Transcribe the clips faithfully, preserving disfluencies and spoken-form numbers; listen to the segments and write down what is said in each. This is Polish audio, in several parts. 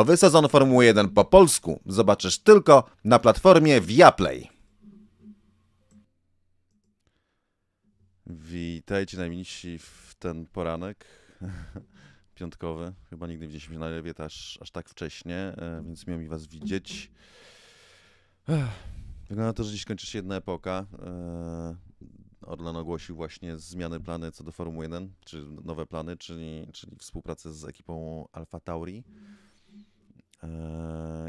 Nowy sezon Formuły jeden po polsku zobaczysz tylko na platformie Viaplay. Witajcie najmilsi w ten poranek piątkowy. Chyba nigdy widzieliśmy się na lewie aż, aż tak wcześnie, więc miło mi was widzieć. Wygląda na to, że dziś kończy się jedna epoka. Orlen ogłosił właśnie zmiany plany co do Formuły jeden, czy nowe plany, czyli, czyli współpracę z ekipą AlphaTauri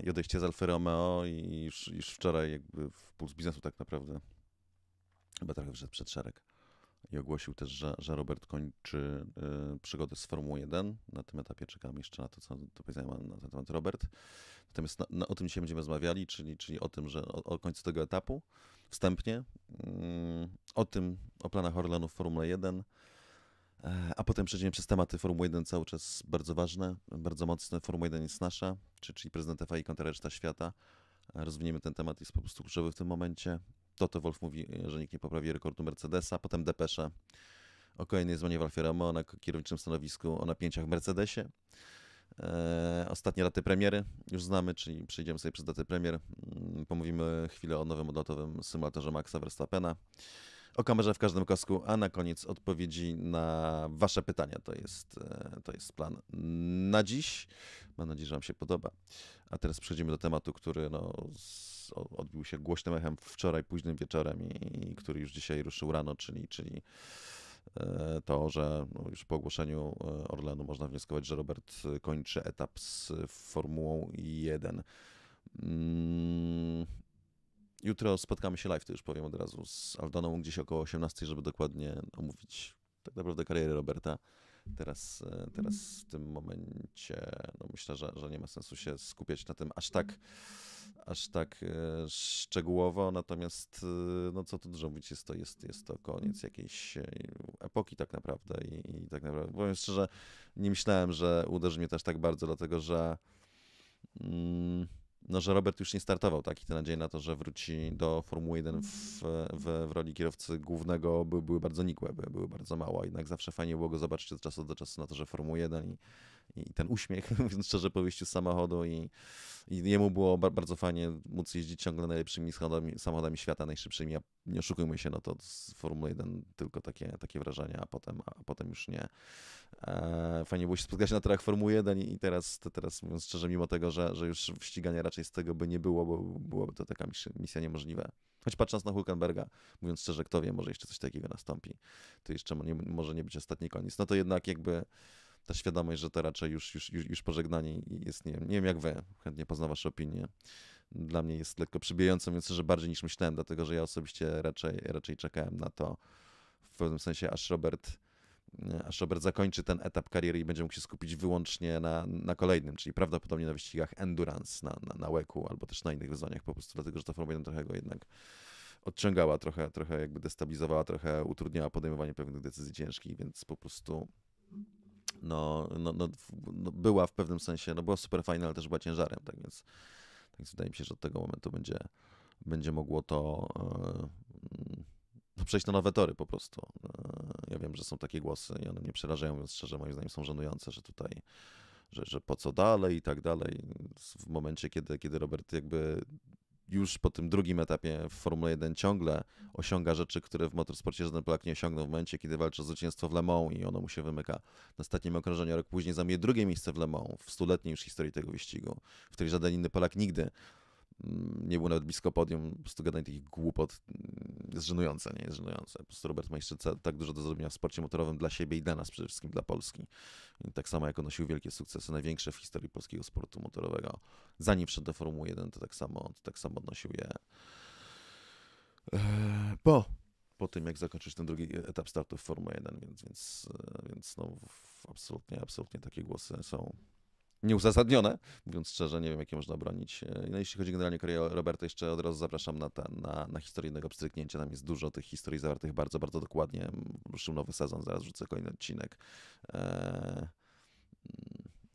i odejście z Alfa Romeo i już, już wczoraj jakby w Puls Biznesu tak naprawdę chyba trochę wszedł przed szereg. I ogłosił też, że, że Robert kończy y, przygodę z Formułą jeden. Na tym etapie czekam jeszcze na to, co to powiedziałem na ten temat Robert. Natomiast na, na, o tym dzisiaj będziemy rozmawiali, czyli, czyli o tym, że o, o końcu tego etapu wstępnie, y, o tym, o planach Orlenu w Formule jeden, y, a potem przejdziemy przez tematy Formuły jeden cały czas bardzo ważne, bardzo mocne. Formuła jeden jest nasza, czy, czyli prezydent F I A kontra reszta świata. Rozwiniemy ten temat, jest po prostu kluczowy w tym momencie. Toto Wolff mówi, że nikt nie poprawi rekordu Mercedesa, potem depesze o kolejnej zmianie w Alfie Romeo na kierowniczym stanowisku, o napięciach w Mercedesie. Eee, ostatnie daty premiery już znamy, czyli przejdziemy sobie przez daty premier. Pomówimy chwilę o nowym odlotowym symulatorze Maxa Verstappena, o kamerze w każdym kasku, a na koniec odpowiedzi na wasze pytania. To jest, to jest plan na dziś. Mam nadzieję, że wam się podoba. A teraz przejdziemy do tematu, który no, odbił się głośnym echem wczoraj późnym wieczorem i, i który już dzisiaj ruszył rano, czyli, czyli to, że no, już po ogłoszeniu Orlenu można wnioskować, że Robert kończy etap z Formułą jeden. Mm. Jutro spotkamy się live, to już powiem od razu, z Aldoną gdzieś około osiemnastej, żeby dokładnie omówić tak naprawdę karierę Roberta. Teraz, teraz w tym momencie no myślę, że, że nie ma sensu się skupiać na tym aż tak, aż tak szczegółowo, natomiast no co tu dużo mówić, jest to, jest, jest to koniec jakiejś epoki tak naprawdę. I, i tak naprawdę powiem szczerze, nie myślałem, że uderzy mnie też tak bardzo, dlatego że... Mm, No, że Robert już nie startował, tak? I te nadzieje na to, że wróci do Formuły jeden w, w, w roli kierowcy głównego były, były bardzo nikłe, były, były bardzo małe. Jednak zawsze fajnie było go zobaczyć od czasu do czasu na torze Formuły jeden i, i ten uśmiech, mówiąc szczerze, po wyjściu z samochodu i, i jemu było ba bardzo fajnie móc jeździć ciągle najlepszymi samochodami, samochodami świata, najszybszymi. Nie oszukujmy się, no to z Formuły jeden tylko takie, takie wrażenia, a potem, a potem już nie. Eee, fajnie było się spotkać na torach Formuły jeden i teraz, to teraz mówiąc szczerze, mimo tego, że, że już ścigania raczej z tego by nie było, bo byłaby to taka misja niemożliwa. Choć patrząc na Hülkenberga, mówiąc szczerze, kto wie, może jeszcze coś takiego nastąpi, to jeszcze nie, może nie być ostatni koniec. No to jednak jakby ta świadomość, że to raczej już, już, już, już pożegnanie jest, nie wiem, nie wiem jak wy, chętnie poznam wasze opinie. Dla mnie jest lekko przybijającą, więc szczerze bardziej niż myślałem, dlatego że ja osobiście raczej, raczej czekałem na to w pewnym sensie, aż Robert aż Robert zakończy ten etap kariery i będzie mógł się skupić wyłącznie na, na kolejnym, czyli prawdopodobnie na wyścigach endurance, na, na, na weku albo też na innych wyzwaniach po prostu, dlatego że ta Formuła jeden trochę go jednak odciągała, trochę, trochę jakby destabilizowała, trochę utrudniała podejmowanie pewnych decyzji ciężkich, więc po prostu no, no, no, no była w pewnym sensie, no była super fajna, ale też była ciężarem, tak więc, tak więc wydaje mi się, że od tego momentu będzie, będzie mogło to yy, przejść na nowe tory po prostu. Ja wiem, że są takie głosy i one mnie przerażają, więc szczerze moim zdaniem są żenujące, że tutaj, że, że po co dalej i tak dalej. W momencie, kiedy, kiedy Robert jakby już po tym drugim etapie w Formule jeden ciągle osiąga rzeczy, które w motorsporcie żaden Polak nie osiągnął w momencie, kiedy walczy o zwycięstwo w Le Mans i ono mu się wymyka na ostatnim okrążeniu. Rok później zajmuje drugie miejsce w Le Mans, w stuletniej już historii tego wyścigu, w której żaden inny Polak nigdy nie był nawet blisko podium, po prostu gadanie takich głupot jest żenujące, nie jest żenujące. Po prostu Robert ma jeszcze tak dużo do zrobienia w sporcie motorowym dla siebie i dla nas przede wszystkim, dla Polski. I tak samo jak odnosił wielkie sukcesy, największe w historii polskiego sportu motorowego, zanim wszedł do Formuły jeden, to tak samo, to tak samo odnosił je po, po tym, jak zakończył ten drugi etap startu w Formuły jeden, więc, więc, więc no, absolutnie, absolutnie takie głosy są nieuzasadnione, mówiąc szczerze, nie wiem, jakie można bronić. No, jeśli chodzi generalnie o karierę Roberta, jeszcze od razu zapraszam na, ta, na, na historię jednego pstryknięcia. Tam jest dużo tych historii zawartych bardzo, bardzo dokładnie. Ruszył nowy sezon, zaraz rzucę kolejny odcinek. Eee,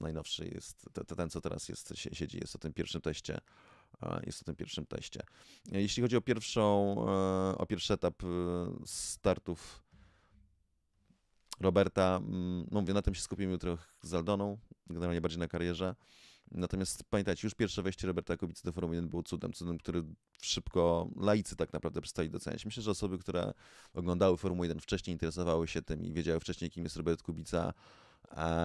najnowszy jest, te, ten co teraz jest, siedzi, jest o tym pierwszym teście. Jest o tym pierwszym teście. Jeśli chodzi o pierwszą, o pierwszy etap startów Roberta, no mówię, na tym się skupimy jutro z Aldoną, generalnie bardziej na karierze. Natomiast pamiętajcie, już pierwsze wejście Roberta Kubicy do Formuły jeden było cudem, cudem, który szybko laicy tak naprawdę przestali doceniać. Myślę, że osoby, które oglądały Formułę jeden wcześniej, interesowały się tym i wiedziały wcześniej, kim jest Robert Kubica, A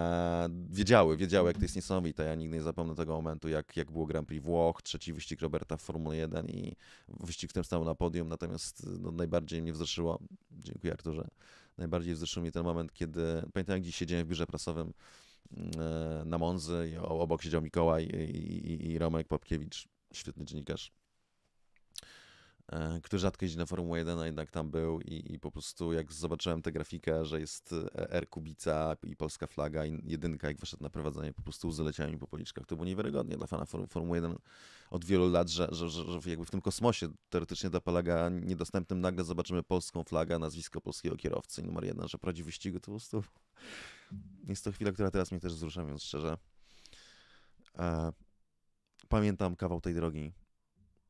wiedziały, wiedziały, jak to jest niesamowite. Ja nigdy nie zapomnę tego momentu, jak, jak było Grand Prix Włoch, trzeci wyścig Roberta w Formule jeden i wyścig w tym stał na podium, natomiast no, najbardziej mnie wzruszyło, dziękuję Arturze, najbardziej wzruszył mnie ten moment, kiedy, pamiętam jak dziś siedziałem w biurze prasowym na Monzy i obok siedział Mikołaj i, i, i Romek Popkiewicz, świetny dziennikarz, który rzadko jeździ na Formułę jeden, a jednak tam był i, i po prostu jak zobaczyłem tę grafikę, że jest R Kubica i polska flaga i jedynka, jak wyszedł na prowadzenie, po prostu łzy leciały mi po policzkach. To było niewiarygodnie dla fana Formuły jeden od wielu lat, że, że, że, że jakby w tym kosmosie teoretycznie dla Polaga niedostępnym nagle zobaczymy polską flagę, nazwisko polskiego kierowcy i numer jeden, że prowadzi wyścigu, to po prostu jest to chwila, która teraz mnie też wzrusza, więc szczerze. Pamiętam kawał tej drogi.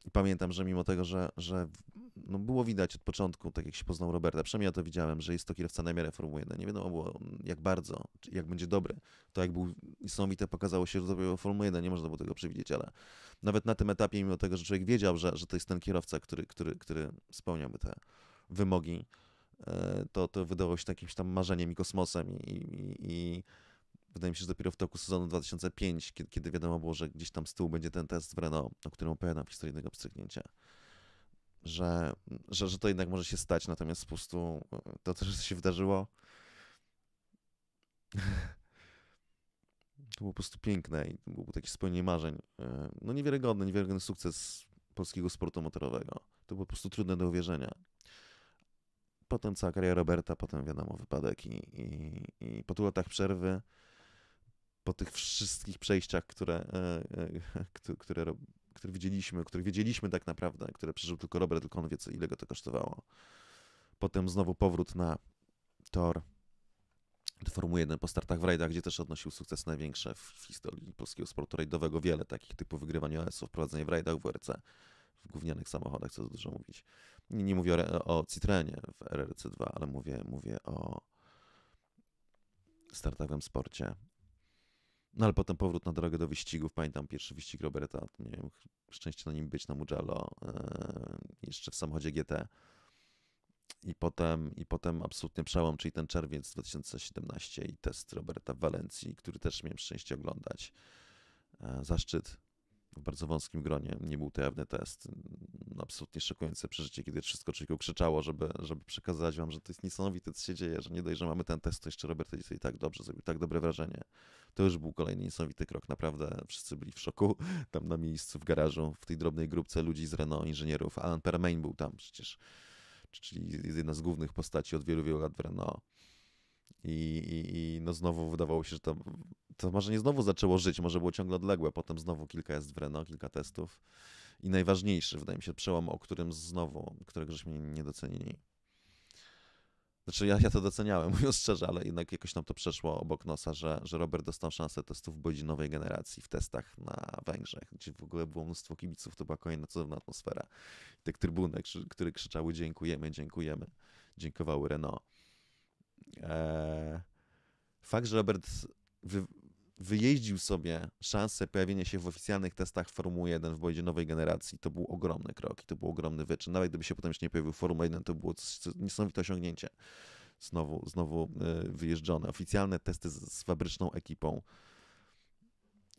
I pamiętam, że mimo tego, że, że no było widać od początku, tak jak się poznał Roberta, przynajmniej ja to widziałem, że jest to kierowca na miarę Formuły jeden. Nie wiadomo było, jak bardzo, jak będzie dobry. To jak był niesamowite, pokazało się, że to było Formuły jeden, nie można było tego przewidzieć, ale nawet na tym etapie, mimo tego, że człowiek wiedział, że, że to jest ten kierowca, który, który, który spełniałby te wymogi, to, to wydawało się jakimś tam marzeniem i kosmosem i, i, i wydaje mi się, że dopiero w toku sezonu dwa tysiące piątego, kiedy, kiedy wiadomo było, że gdzieś tam z tyłu będzie ten test w Renault, o którym opowiadam w historii jednego pstryknięcia, że, że, że to jednak może się stać, natomiast po prostu to, co się wydarzyło, to było po prostu piękne i to było takie spełnienie marzeń. No niewiarygodny, niewiarygodny sukces polskiego sportu motorowego. To było po prostu trudne do uwierzenia. Potem cała kariera Roberta, potem wiadomo wypadek i, i, i po tylu latach przerwy, po tych wszystkich przejściach, które, e, e, które, które, które widzieliśmy, których wiedzieliśmy tak naprawdę, które przeżył tylko Robert, tylko on wie, co, ile go to kosztowało. Potem znowu powrót na tor do Formuły jeden po startach w rajdach, gdzie też odnosił sukces największe w historii polskiego sportu rajdowego. Wiele takich typu wygrywań O S-ów, prowadzenie w rajdach w W R C, w gównianych samochodach, co dużo mówić. Nie, nie mówię o, o Citroenie w R R C dwa, ale mówię, mówię o startowym sporcie. No ale potem powrót na drogę do wyścigów. Pamiętam pierwszy wyścig Roberta, nie wiem, szczęście na nim być, na Mugello, yy, jeszcze w samochodzie G T. I potem, i potem absolutny przełom, czyli ten czerwiec dwa tysiące siedemnastego i test Roberta w Walencji, który też miałem szczęście oglądać. Yy, zaszczyt. W bardzo wąskim gronie, nie był to jawny test. Absolutnie szokujące przeżycie, kiedy wszystko człowieku krzyczało, żeby, żeby przekazać wam, że to jest niesamowite, co się dzieje, że nie dość, że mamy ten test, to jeszcze Robert i tak dobrze zrobił, tak dobre wrażenie. To już był kolejny niesamowity krok, naprawdę wszyscy byli w szoku, tam na miejscu w garażu, w tej drobnej grupce ludzi z Renault, inżynierów. Alan Permain był tam przecież, czyli jedna z głównych postaci od wielu, wielu lat w Renault. I, i, i no znowu wydawało się, że to, to marzenie znowu zaczęło żyć, może było ciągle odległe, potem znowu kilka jest w Renault, kilka testów i najważniejszy, wydaje mi się, przełom, o którym znowu, którego żeśmy nie docenili. Znaczy ja, ja to doceniałem, mówiąc szczerze, ale jednak jakoś nam to przeszło obok nosa, że, że Robert dostał szansę testów bodzi nowej generacji w testach na Węgrzech, gdzie w ogóle było mnóstwo kibiców, to była kolejna cudowna atmosfera. I te trybuny, które krzyczały dziękujemy, dziękujemy, dziękowały Renault. Fakt, że Robert wy, wyjeździł sobie szansę pojawienia się w oficjalnych testach Formuły jeden w bolide nowej generacji, to był ogromny krok i to był ogromny wyczyn. Nawet gdyby się potem już nie pojawił Formuła jeden, to było niesamowite osiągnięcie. Znowu, znowu wyjeżdżone. Oficjalne testy z, z fabryczną ekipą.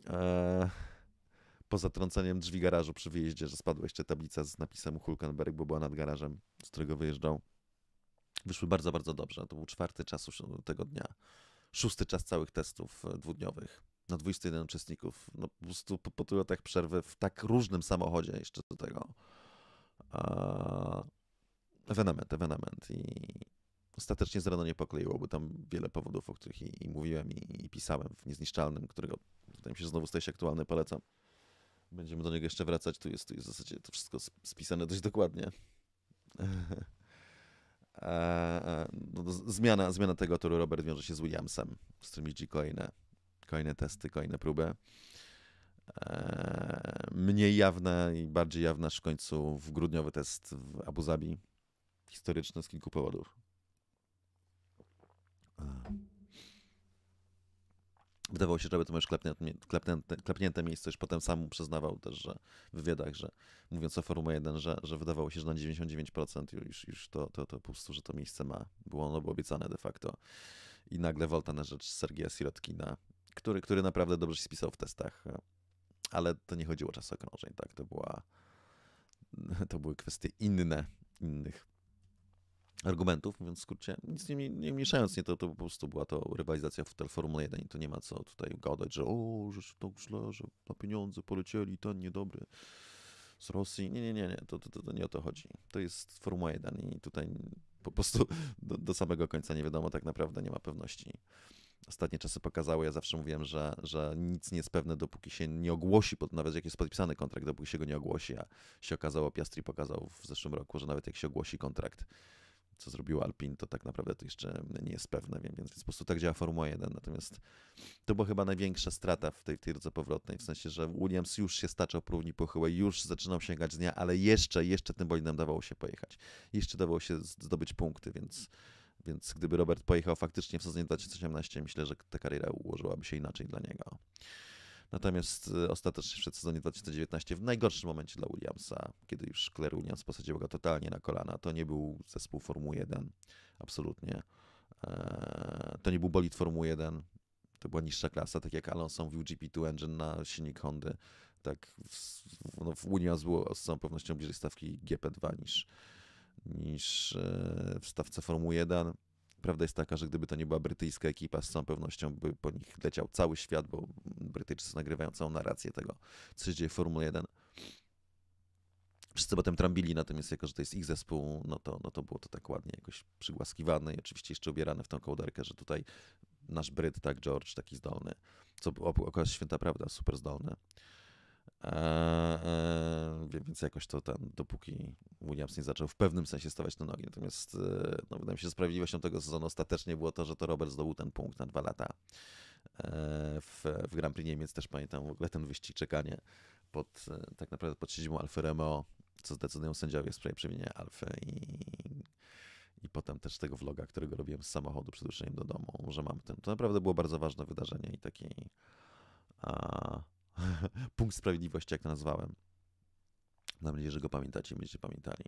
E, poza trąceniem drzwi garażu przy wyjeździe, że spadła jeszcze tablica z napisem Hülkenberg, bo była nad garażem, z którego wyjeżdżał. Wyszły bardzo, bardzo dobrze. To był czwarty czas tego dnia. Szósty czas całych testów dwudniowych na dwudziestu jeden uczestników. No, po prostu po, po tylu latach przerwy w tak różnym samochodzie jeszcze do tego. Ewenement, ewenement. I ostatecznie z Renault nie pokleiło, bo tam wiele powodów, o których i, i mówiłem i, i pisałem w Niezniszczalnym, którego wydaje mi się znowu staje się aktualny, polecam. Będziemy do niego jeszcze wracać. Tu jest, tu jest w zasadzie to wszystko spisane dość dokładnie. Zmiana, zmiana tego toru Robert wiąże się z Williamsem, z którym jeździ kolejne, kolejne testy, kolejne próby. Mniej jawne i bardziej jawne aż w końcu w grudniowy test w Abu Zabi. Historyczny z kilku powodów. wydawało się, że robił to już klepnięte, klepnięte, klepnięte miejsce, już potem sam przyznawał też, że w wywiadach, że mówiąc o Formule jeden, że, że wydawało się, że na dziewięćdziesiąt dziewięć procent już, już to, to, to po prostu, że to miejsce ma, było ono było obiecane de facto. I nagle wolta na rzecz Sergieja Sirotkina, który, który naprawdę dobrze się spisał w testach, ale to nie chodziło o czas okrążeń, tak, to była, to były kwestie inne, innych argumentów, mówiąc w skrócie, nic nie, nie mieszając, nie, to, to po prostu była to rywalizacja w Formule jeden i to nie ma co tutaj gadać, że o, że to źle, że na pieniądze polecieli, ten niedobry z Rosji, nie, nie, nie, nie. To, to, to, to nie o to chodzi, to jest Formuła jeden i tutaj po prostu do, do samego końca nie wiadomo, tak naprawdę nie ma pewności. Ostatnie czasy pokazały, ja zawsze mówiłem, że, że nic nie jest pewne, dopóki się nie ogłosi, nawet jak jest podpisany kontrakt, dopóki się go nie ogłosi, a się okazało, Piastri pokazał w zeszłym roku, że nawet jak się ogłosi kontrakt, co zrobiło Alpine, to tak naprawdę to jeszcze nie jest pewne, więc, więc po prostu tak działa Formuła jeden. Natomiast to była chyba największa strata w tej, tej drodze powrotnej, w sensie, że Williams już się staczał po równi pochyłe, już zaczynał sięgać z dnia, ale jeszcze, jeszcze tym bolidem dawało się pojechać, jeszcze dawało się zdobyć punkty, więc... Więc gdyby Robert pojechał faktycznie w sezonie dwa tysiące osiemnastym, myślę, że ta kariera ułożyłaby się inaczej dla niego. Natomiast ostatecznie przed sezonie dwa tysiące dziewiętnastym, w najgorszym momencie dla Williamsa, kiedy już Claire Williams posadził go totalnie na kolana, to nie był zespół Formuły jeden, absolutnie. To nie był bolid Formuły jeden, to była niższa klasa, tak jak Alonso mówił G P dwa engine na silnik Hondy, tak w, no w Williams było z całą pewnością bliżej stawki G P dwa niż... niż w stawce Formuły jeden. Prawda jest taka, że gdyby to nie była brytyjska ekipa, z całą pewnością by po nich leciał cały świat, bo Brytyjczycy nagrywają całą narrację tego, co się dzieje w Formule jeden. Wszyscy potem trambili, natomiast jako, że to jest ich zespół, no to, no to było to tak ładnie jakoś przygłaskiwane i oczywiście jeszcze ubierane w tą kołderkę, że tutaj nasz Bryt, tak, George, taki zdolny, co okazało się święta prawda, super zdolny. Eee, więc jakoś to tam, dopóki Williams nie zaczął w pewnym sensie stawać na nogi. Natomiast no, wydaje mi się, że sprawiedliwością tego sezonu ostatecznie było to, że to Robert zdobył ten punkt na dwa lata w, w Grand Prix Niemiec. Też pamiętam w ogóle ten wyścig, czekanie pod, tak naprawdę pod siedzibą Alfy Romeo, co zdecydują sędziowie w sprawie przewinienia Alfy i, i potem też tego vloga, którego robiłem z samochodu przed ruszeniem do domu, że mam ten. To naprawdę było bardzo ważne wydarzenie i taki... A, punkt sprawiedliwości, jak to nazwałem. Mam nadzieję, że go pamiętacie, będziecie pamiętali.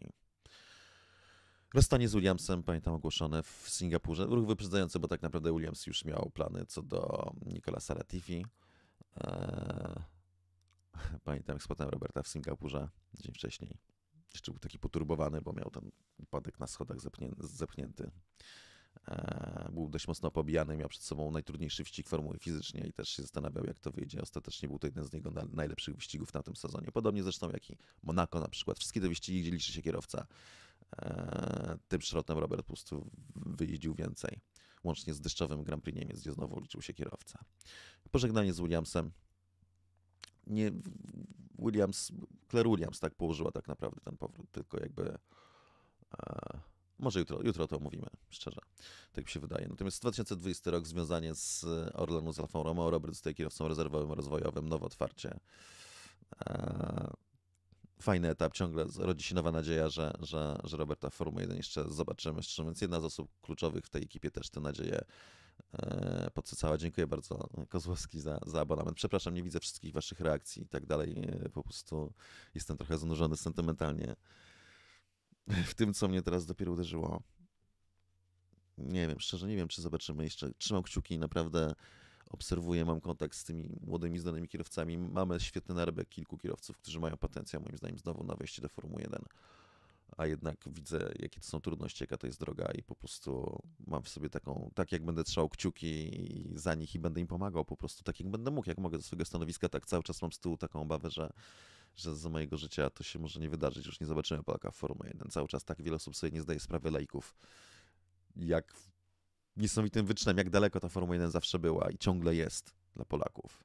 Rozstanie z Williamsem, pamiętam, ogłoszone w Singapurze. Ruch wyprzedzający, bo tak naprawdę Williams już miał plany co do Nicolasa Latifi. Pamiętam, jak spotkałem Roberta w Singapurze dzień wcześniej. Jeszcze był taki poturbowany, bo miał ten upadek na schodach zepchnięty. Był dość mocno pobijany, miał przed sobą najtrudniejszy wyścig formuły fizycznie i też się zastanawiał, jak to wyjdzie. Ostatecznie był to jeden z niego najlepszych wyścigów na tym sezonie. Podobnie zresztą jak i Monako na przykład. Wszystkie te wyścigi, gdzie liczy się kierowca. Tym szrotem Robert po prostu wyjeździł więcej. Łącznie z deszczowym Grand Prix Niemiec, gdzie znowu liczył się kierowca. Pożegnanie z Williamsem. Nie, Williams, Claire Williams tak położyła tak naprawdę ten powrót, tylko jakby... Może jutro, jutro to omówimy, szczerze, tak mi się wydaje. Natomiast dwa tysiące dwudziesty rok, związanie z Orlenu, z Alfą Romeo, Robert zostaje kierowcą rezerwowym, rozwojowym, nowe otwarcie. Fajny etap, ciągle rodzi się nowa nadzieja, że, że, że Roberta w Formule jeden jeszcze zobaczymy. Szczerze mówiąc, jedna z osób kluczowych w tej ekipie też tę nadzieję podsycała. Dziękuję bardzo, Kozłowski, za, za abonament. Przepraszam, nie widzę wszystkich waszych reakcji i tak dalej. Po prostu jestem trochę zanurzony sentymentalnie w tym, co mnie teraz dopiero uderzyło. Nie wiem, szczerze nie wiem, czy zobaczymy jeszcze. Trzymam kciuki, naprawdę obserwuję, mam kontakt z tymi młodymi, znanymi kierowcami. Mamy świetny naryb kilku kierowców, którzy mają potencjał, moim zdaniem, znowu na wejście do Formuły jeden. A jednak widzę, jakie to są trudności, jaka to jest droga i po prostu mam w sobie taką, tak jak będę trzymał kciuki za nich i będę im pomagał po prostu, tak jak będę mógł, jak mogę ze swojego stanowiska, tak cały czas mam z tyłu taką obawę, że że za mojego życia to się może nie wydarzyć, już nie zobaczymy Polaka w Formule jeden. Cały czas tak wiele osób sobie nie zdaje sprawy, laików, jak niesamowitym wyczynem, jak daleko ta Formuła jeden zawsze była i ciągle jest dla Polaków.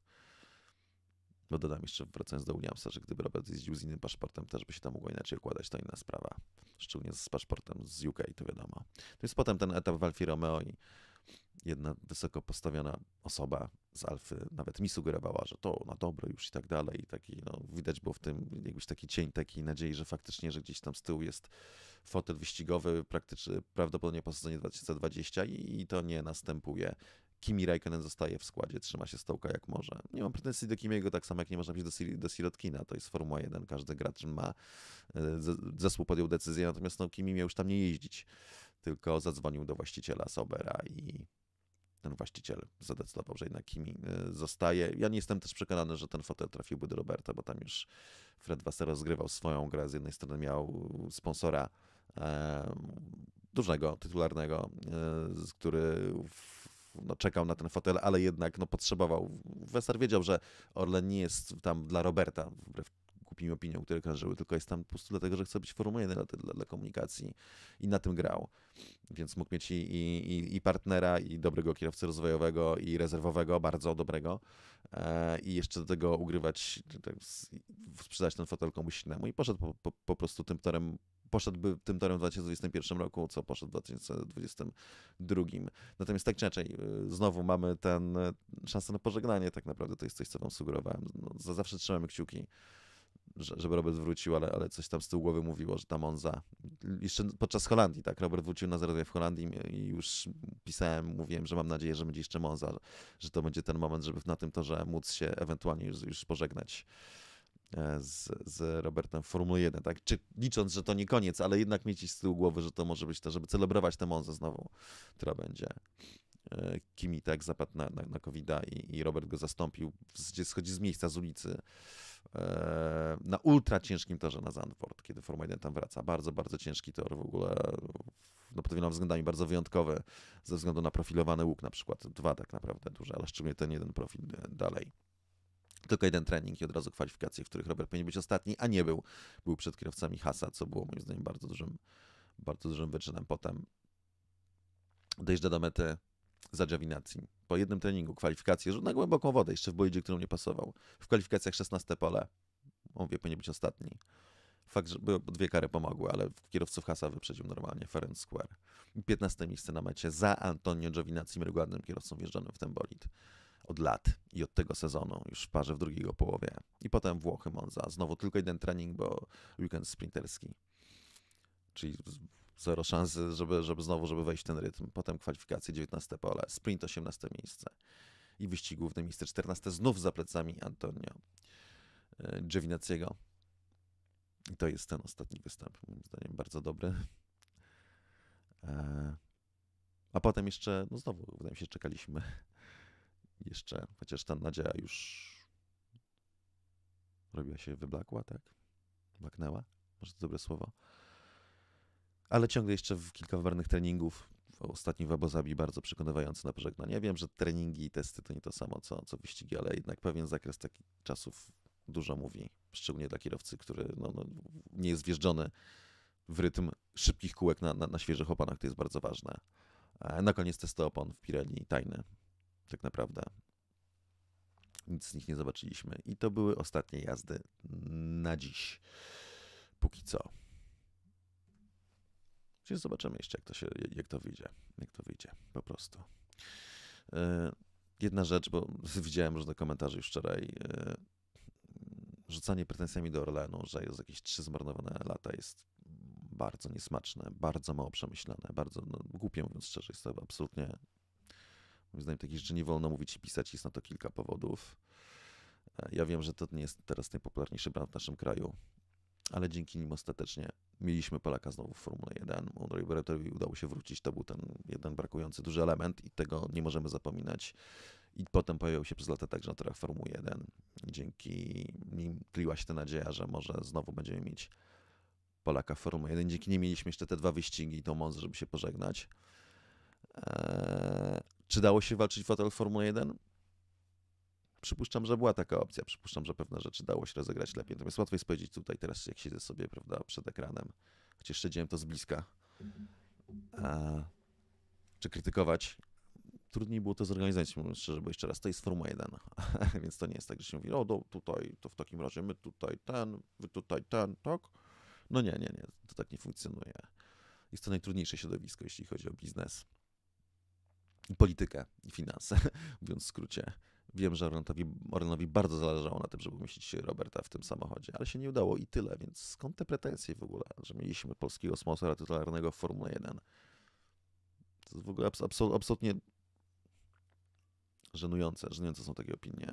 Bo dodam jeszcze, wracając do Williamsa, że gdyby Robert jeździł z innym paszportem, też by się tam mogło inaczej układać, to inna sprawa. Szczególnie z paszportem z U K, to wiadomo. To jest potem ten etap w Alfie Romeo i jedna wysoko postawiona osoba z Alfy nawet mi sugerowała, że to na dobre już i tak dalej. I taki, no, widać było w tym jakiś taki cień takiej nadziei, że faktycznie, że gdzieś tam z tyłu jest fotel wyścigowy, praktycznie prawdopodobnie po sezonie dwa tysiące dwudziestym i to nie następuje. Kimi Räikkönen zostaje w składzie, trzyma się stołka jak może. Nie mam pretensji do Kimiego, tak samo jak nie można być do, do Sirotkina, to jest Formuła jeden, każdy gracz ma, zespół podjął decyzję, natomiast no, Kimi miał już tam nie jeździć, tylko zadzwonił do właściciela Saubera i ten właściciel zadecydował, że jednak Kimi zostaje. Ja nie jestem też przekonany, że ten fotel trafiłby do Roberta, bo tam już Fred Wasser rozgrywał swoją grę. Z jednej strony miał sponsora e, dużego, tytularnego, e, który w, no, czekał na ten fotel, ale jednak no, potrzebował. Wasser wiedział, że Orlen nie jest tam dla Roberta, wbrew głupim opiniom, które krążyły, tylko jest tam po prostu dlatego, że chce być Formułą jeden dla, dla komunikacji i na tym grał. Więc mógł mieć i, i, i partnera, i dobrego kierowcę rozwojowego, i rezerwowego, bardzo dobrego, e, i jeszcze do tego ugrywać, tak, sprzedać ten fotel komuś innemu i poszedł po, po, po prostu tym torem, poszedłby tym torem w dwa tysiące dwudziestym pierwszym roku, co poszedł w dwa tysiące dwudziestym drugim. Natomiast tak czy inaczej, znowu mamy ten szansę na pożegnanie, tak naprawdę to jest coś, co wam sugerowałem. No, zawsze trzymamy kciuki, żeby Robert wrócił, ale, ale coś tam z tyłu głowy mówiło, że ta Monza. Jeszcze podczas Holandii, tak, Robert wrócił na zero dwa w Holandii i już pisałem, mówiłem, że mam nadzieję, że będzie jeszcze Monza, że to będzie ten moment, żeby na tym torze móc się ewentualnie już, już pożegnać z, z Robertem w Formule jeden, tak, czy licząc, że to nie koniec, ale jednak mieć z tyłu głowy, że to może być to, żeby celebrować tę Monzę znowu, która będzie. Kimi tak zapadł na, na, na kowida i, i Robert go zastąpił, schodzi z miejsca, z ulicy, e, na ultra ciężkim torze na Zandvoort, kiedy Formuła jeden tam wraca. Bardzo, bardzo ciężki tor w ogóle, no, pod wieloma względami bardzo wyjątkowy, ze względu na profilowany łuk, na przykład dwa tak naprawdę duże, ale szczególnie ten jeden profil dalej. Tylko jeden trening i od razu kwalifikacje, w których Robert powinien być ostatni, a nie był. Był przed kierowcami Hasa, co było moim zdaniem bardzo dużym, bardzo dużym wyczynem. Potem dojeżdża do mety za Giovinazzi. Po jednym treningu kwalifikacje, rzut na głęboką wodę, jeszcze w boidzie, którym nie pasował. W kwalifikacjach szesnaste pole. Mówię, powinien być ostatni. Fakt, że dwie kary pomogły, ale kierowców Hasa wyprzedził normalnie, fair and square. piętnaste miejsce na mecie za Antonio Giovinazzi, regularnym kierowcą wjeżdżonym w ten bolid od lat i od tego sezonu, już w parze w drugiej połowie. I potem Włochy, Monza. Znowu tylko jeden trening, bo weekend sprinterski. Czyli zero szansy, żeby, żeby znowu, żeby wejść w ten rytm. Potem kwalifikacje, dziewiętnaste pole, sprint, osiemnaste miejsce i wyścig główny, miejsce czternaste, znów za plecami Antonio Giovinazziego. I to jest ten ostatni występ, moim zdaniem bardzo dobry. A potem jeszcze, no znowu, wydaje mi się, czekaliśmy jeszcze, chociaż ta nadzieja już robiła się wyblakła, tak? Blaknęła, może to dobre słowo. Ale ciągle jeszcze w kilka wybranych treningów, ostatni w Abu Zabi bardzo przekonywający na pożegnanie. Ja wiem, że treningi i testy to nie to samo, co, co wyścigi, ale jednak pewien zakres takich czasów dużo mówi, szczególnie dla kierowcy, który no, no, nie jest wjeżdżony w rytm szybkich kółek na, na, na świeżych oponach, to jest bardzo ważne. Na koniec testy opon w Pirelli, tajne, tak naprawdę. Nic z nich nie zobaczyliśmy i to były ostatnie jazdy na dziś, póki co. Więc zobaczymy jeszcze, jak to się, jak to wyjdzie, jak to wyjdzie, po prostu. Jedna rzecz, bo widziałem różne komentarze już wczoraj, rzucanie pretensjami do Orlenu, że jest jakieś trzy zmarnowane lata, jest bardzo niesmaczne, bardzo mało przemyślane, bardzo, no, głupie mówiąc szczerze, jest to absolutnie, moim zdaniem, takich rzeczy nie wolno mówić i pisać, jest na to kilka powodów. Ja wiem, że to nie jest teraz najpopularniejszy brand w naszym kraju, ale dzięki nim ostatecznie mieliśmy Polaka znowu w Formule jeden. Robertowi udało się wrócić, to był ten jeden brakujący duży element i tego nie możemy zapominać. I potem pojawił się przez lata także na torach Formuły jeden. Dzięki nim tliła się ta nadzieja, że może znowu będziemy mieć Polaka w Formule jeden. Dzięki nim mieliśmy jeszcze te dwa wyścigi i tą Monzę, żeby się pożegnać. Eee, czy dało się walczyć w fotel Formuły jeden? Przypuszczam, że była taka opcja, przypuszczam, że pewne rzeczy dało się rozegrać lepiej. Natomiast łatwo jest powiedzieć tutaj teraz, jak siedzę sobie, prawda, przed ekranem, chociaż śledziłem to z bliska, a, czy krytykować. Trudniej było to zorganizować, mówiąc szczerze, bo jeszcze raz, to jest Formuła jeden, więc to nie jest tak, że się mówi, o no, tutaj, to w takim razie my tutaj ten, wy tutaj ten, tak? No nie, nie, nie, to tak nie funkcjonuje. Jest to najtrudniejsze środowisko, jeśli chodzi o biznes, i politykę, i finanse, mówiąc w skrócie. Wiem, że Orlenowi, Orlenowi bardzo zależało na tym, żeby umieścić Roberta w tym samochodzie, ale się nie udało i tyle, więc skąd te pretensje w ogóle, że mieliśmy polskiego sponsora tytularnego w Formule jeden? To jest w ogóle abs- absolutnie Żenujące, żenujące są takie opinie.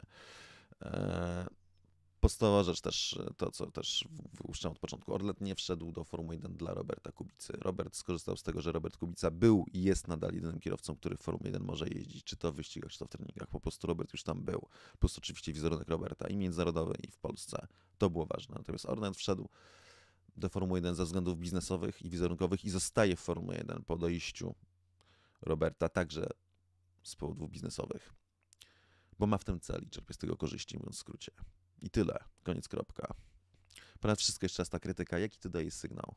Podstawowa rzecz też, to co też wyłuszczałem od początku, Orlen nie wszedł do Formuły jeden dla Roberta Kubicy. Robert skorzystał z tego, że Robert Kubica był i jest nadal jedynym kierowcą, który w Formule jeden może jeździć, czy to w wyścigach, czy to w treningach. Po prostu Robert już tam był. Plus oczywiście wizerunek Roberta i międzynarodowy, i w Polsce. To było ważne. Natomiast Orlen wszedł do Formuły jeden ze względów biznesowych i wizerunkowych i zostaje w Formule jeden po dojściu Roberta, także z powodów biznesowych. Bo ma w tym cel i czerpie z tego korzyści, mówiąc w skrócie. I tyle. Koniec, kropka. Ponad wszystko jeszcze raz ta krytyka. Jaki to daje sygnał?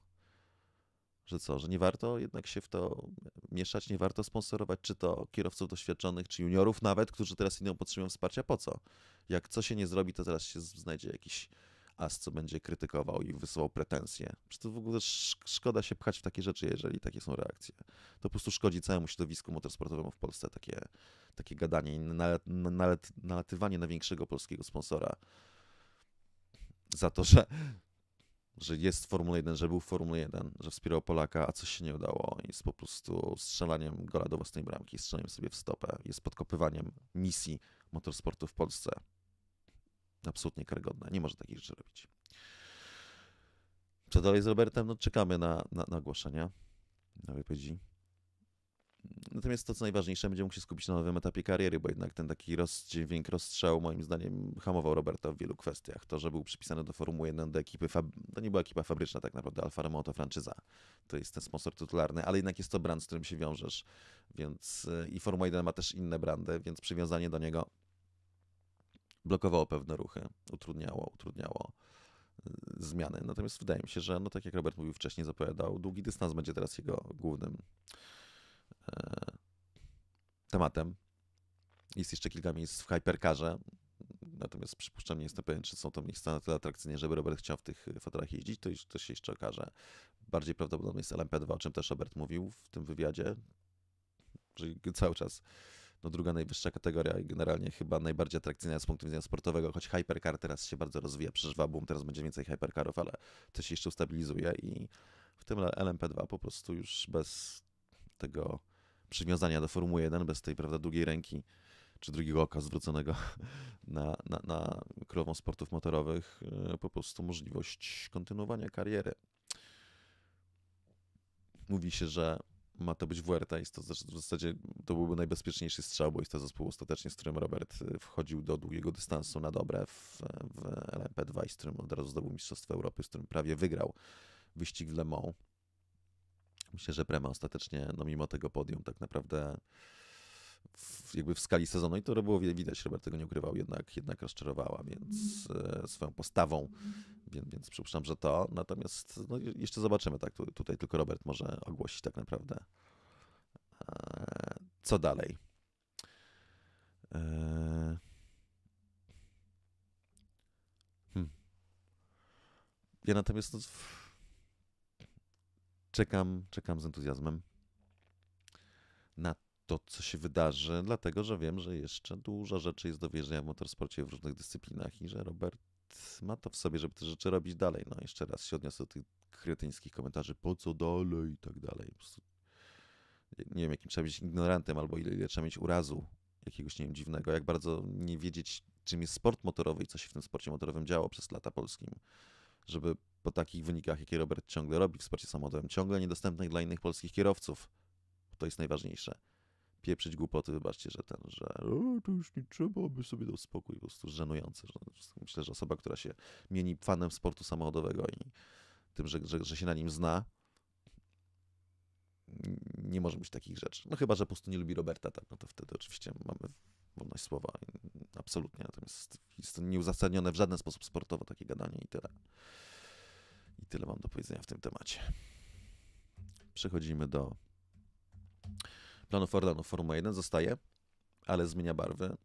Że co? Że nie warto jednak się w to mieszać, nie warto sponsorować, czy to kierowców doświadczonych, czy juniorów nawet, którzy teraz inną potrzebują wsparcia. Po co? Jak co się nie zrobi, to teraz się znajdzie jakiś as, co będzie krytykował i wysyłał pretensje. Przecież to w ogóle szkoda się pchać w takie rzeczy, jeżeli takie są reakcje. To po prostu szkodzi całemu środowisku motorsportowemu w Polsce takie, takie gadanie i nalatywanie na większego polskiego sponsora za to, że, że jest w Formule jeden, że był w Formule jeden, że wspierał Polaka, a coś się nie udało. Jest po prostu strzelaniem gola do własnej bramki, strzelaniem sobie w stopę, jest podkopywaniem misji motorsportu w Polsce. Absolutnie karygodne. Nie może takich rzeczy robić. Co dalej z Robertem? No, czekamy na, na, na ogłoszenia, na wypowiedzi. Natomiast to, co najważniejsze, będziemy mógł się skupić na nowym etapie kariery, bo jednak ten taki rozdźwięk, rozstrzał, moim zdaniem, hamował Roberta w wielu kwestiach. To, że był przypisany do Formuły jeden, do ekipy, to nie była ekipa fabryczna tak naprawdę, Alfa Romeo to franczyza. To jest ten sponsor tytularny, ale jednak jest to brand, z którym się wiążesz, więc i Formuła jeden ma też inne brandy, więc przywiązanie do niego blokowało pewne ruchy, utrudniało, utrudniało zmiany. Natomiast wydaje mi się, że no tak jak Robert mówił wcześniej, zapowiadał, długi dystans będzie teraz jego głównym e, tematem. Jest jeszcze kilka miejsc w Hypercarze, natomiast przypuszczam, nie jestem pewien, czy są to miejsca na tyle atrakcyjne, żeby Robert chciał w tych fotelach jeździć, to, to się jeszcze okaże. Bardziej prawdopodobne jest L M P dwa, o czym też Robert mówił w tym wywiadzie, że cały czas no druga najwyższa kategoria i generalnie chyba najbardziej atrakcyjna z punktu widzenia sportowego, choć Hypercar teraz się bardzo rozwija, przeżywa boom, teraz będzie więcej Hypercarów, ale to się jeszcze ustabilizuje i w tym L M P dwa po prostu już bez tego przywiązania do Formuły jeden, bez tej prawda, drugiej ręki czy drugiego oka zwróconego na, na, na królową sportów motorowych, po prostu możliwość kontynuowania kariery. Mówi się, że ma to być W R T, jest to w zasadzie to byłby najbezpieczniejszy strzał, bo jest to zespół ostatecznie, z którym Robert wchodził do długiego dystansu na dobre w, w L M P dwa i z którym od razu zdobył Mistrzostwo Europy, z którym prawie wygrał wyścig w Le Mans. Myślę, że Prema ostatecznie, no mimo tego podium, tak naprawdę w, jakby w skali sezonu, i to było widać, Robert tego nie ukrywał, jednak, jednak rozczarowała, więc swoją postawą, więc, więc przypuszczam, że to. Natomiast no, jeszcze zobaczymy, tak, tu, tutaj tylko Robert może ogłosić tak naprawdę, co dalej. Hmm. Ja natomiast no, czekam, czekam z entuzjazmem na to, co się wydarzy, dlatego, że wiem, że jeszcze dużo rzeczy jest do wierzenia w motorsporcie w różnych dyscyplinach i że Robert ma to w sobie, żeby te rzeczy robić dalej. No jeszcze raz się odniosę do tych kretyńskich komentarzy, po co dalej i tak dalej. Nie wiem, jakim trzeba być ignorantem albo ile, ile trzeba mieć urazu jakiegoś, nie wiem, dziwnego, jak bardzo nie wiedzieć, czym jest sport motorowy i co się w tym sporcie motorowym działo przez lata polskim, żeby po takich wynikach, jakie Robert ciągle robi w sporcie samochodowym, ciągle niedostępnych dla innych polskich kierowców. To jest najważniejsze. Pieprzyć głupoty, wybaczcie, że ten, że o, to już nie trzeba, by sobie dał spokój, po prostu żenujące. Myślę, że osoba, która się mieni fanem sportu samochodowego i tym, że, że, że się na nim zna, nie może być takich rzeczy. No chyba, że po prostu nie lubi Roberta, tak, no to wtedy oczywiście mamy wolność słowa, absolutnie, natomiast jest to nieuzasadnione w żaden sposób sportowo takie gadanie i tyle. I tyle mam do powiedzenia w tym temacie. Przechodzimy do planów Orlenu. Formuła jeden zostaje, ale zmienia barwy.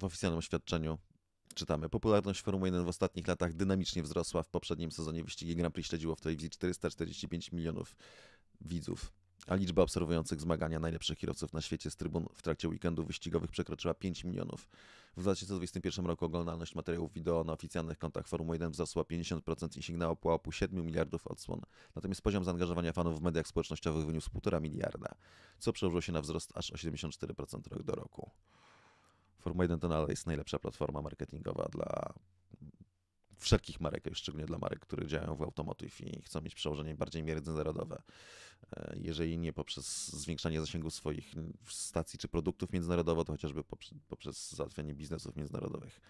W oficjalnym oświadczeniu czytamy: popularność Formuły jeden w ostatnich latach dynamicznie wzrosła. W poprzednim sezonie wyścigi Grand Prix śledziło w telewizji czterysta czterdzieści pięć milionów widzów. a liczba obserwujących zmagania najlepszych kierowców na świecie z trybun w trakcie weekendów wyścigowych przekroczyła pięć milionów. W dwa tysiące dwudziestym pierwszym roku oglądalność materiałów wideo na oficjalnych kontach Formuły jeden wzrosła pięćdziesiąt procent i sięgnęła pułapu siedmiu miliardów odsłon. Natomiast poziom zaangażowania fanów w mediach społecznościowych wyniósł półtora miliarda, co przełożyło się na wzrost aż o siedemdziesiąt cztery procent rok do roku. Formuła jeden to nadal jest najlepsza platforma marketingowa dla wszelkich marek, szczególnie dla marek, które działają w automotive i chcą mieć przełożenie bardziej międzynarodowe. Jeżeli nie poprzez zwiększanie zasięgu swoich stacji czy produktów międzynarodowo, to chociażby poprzez załatwianie biznesów międzynarodowych,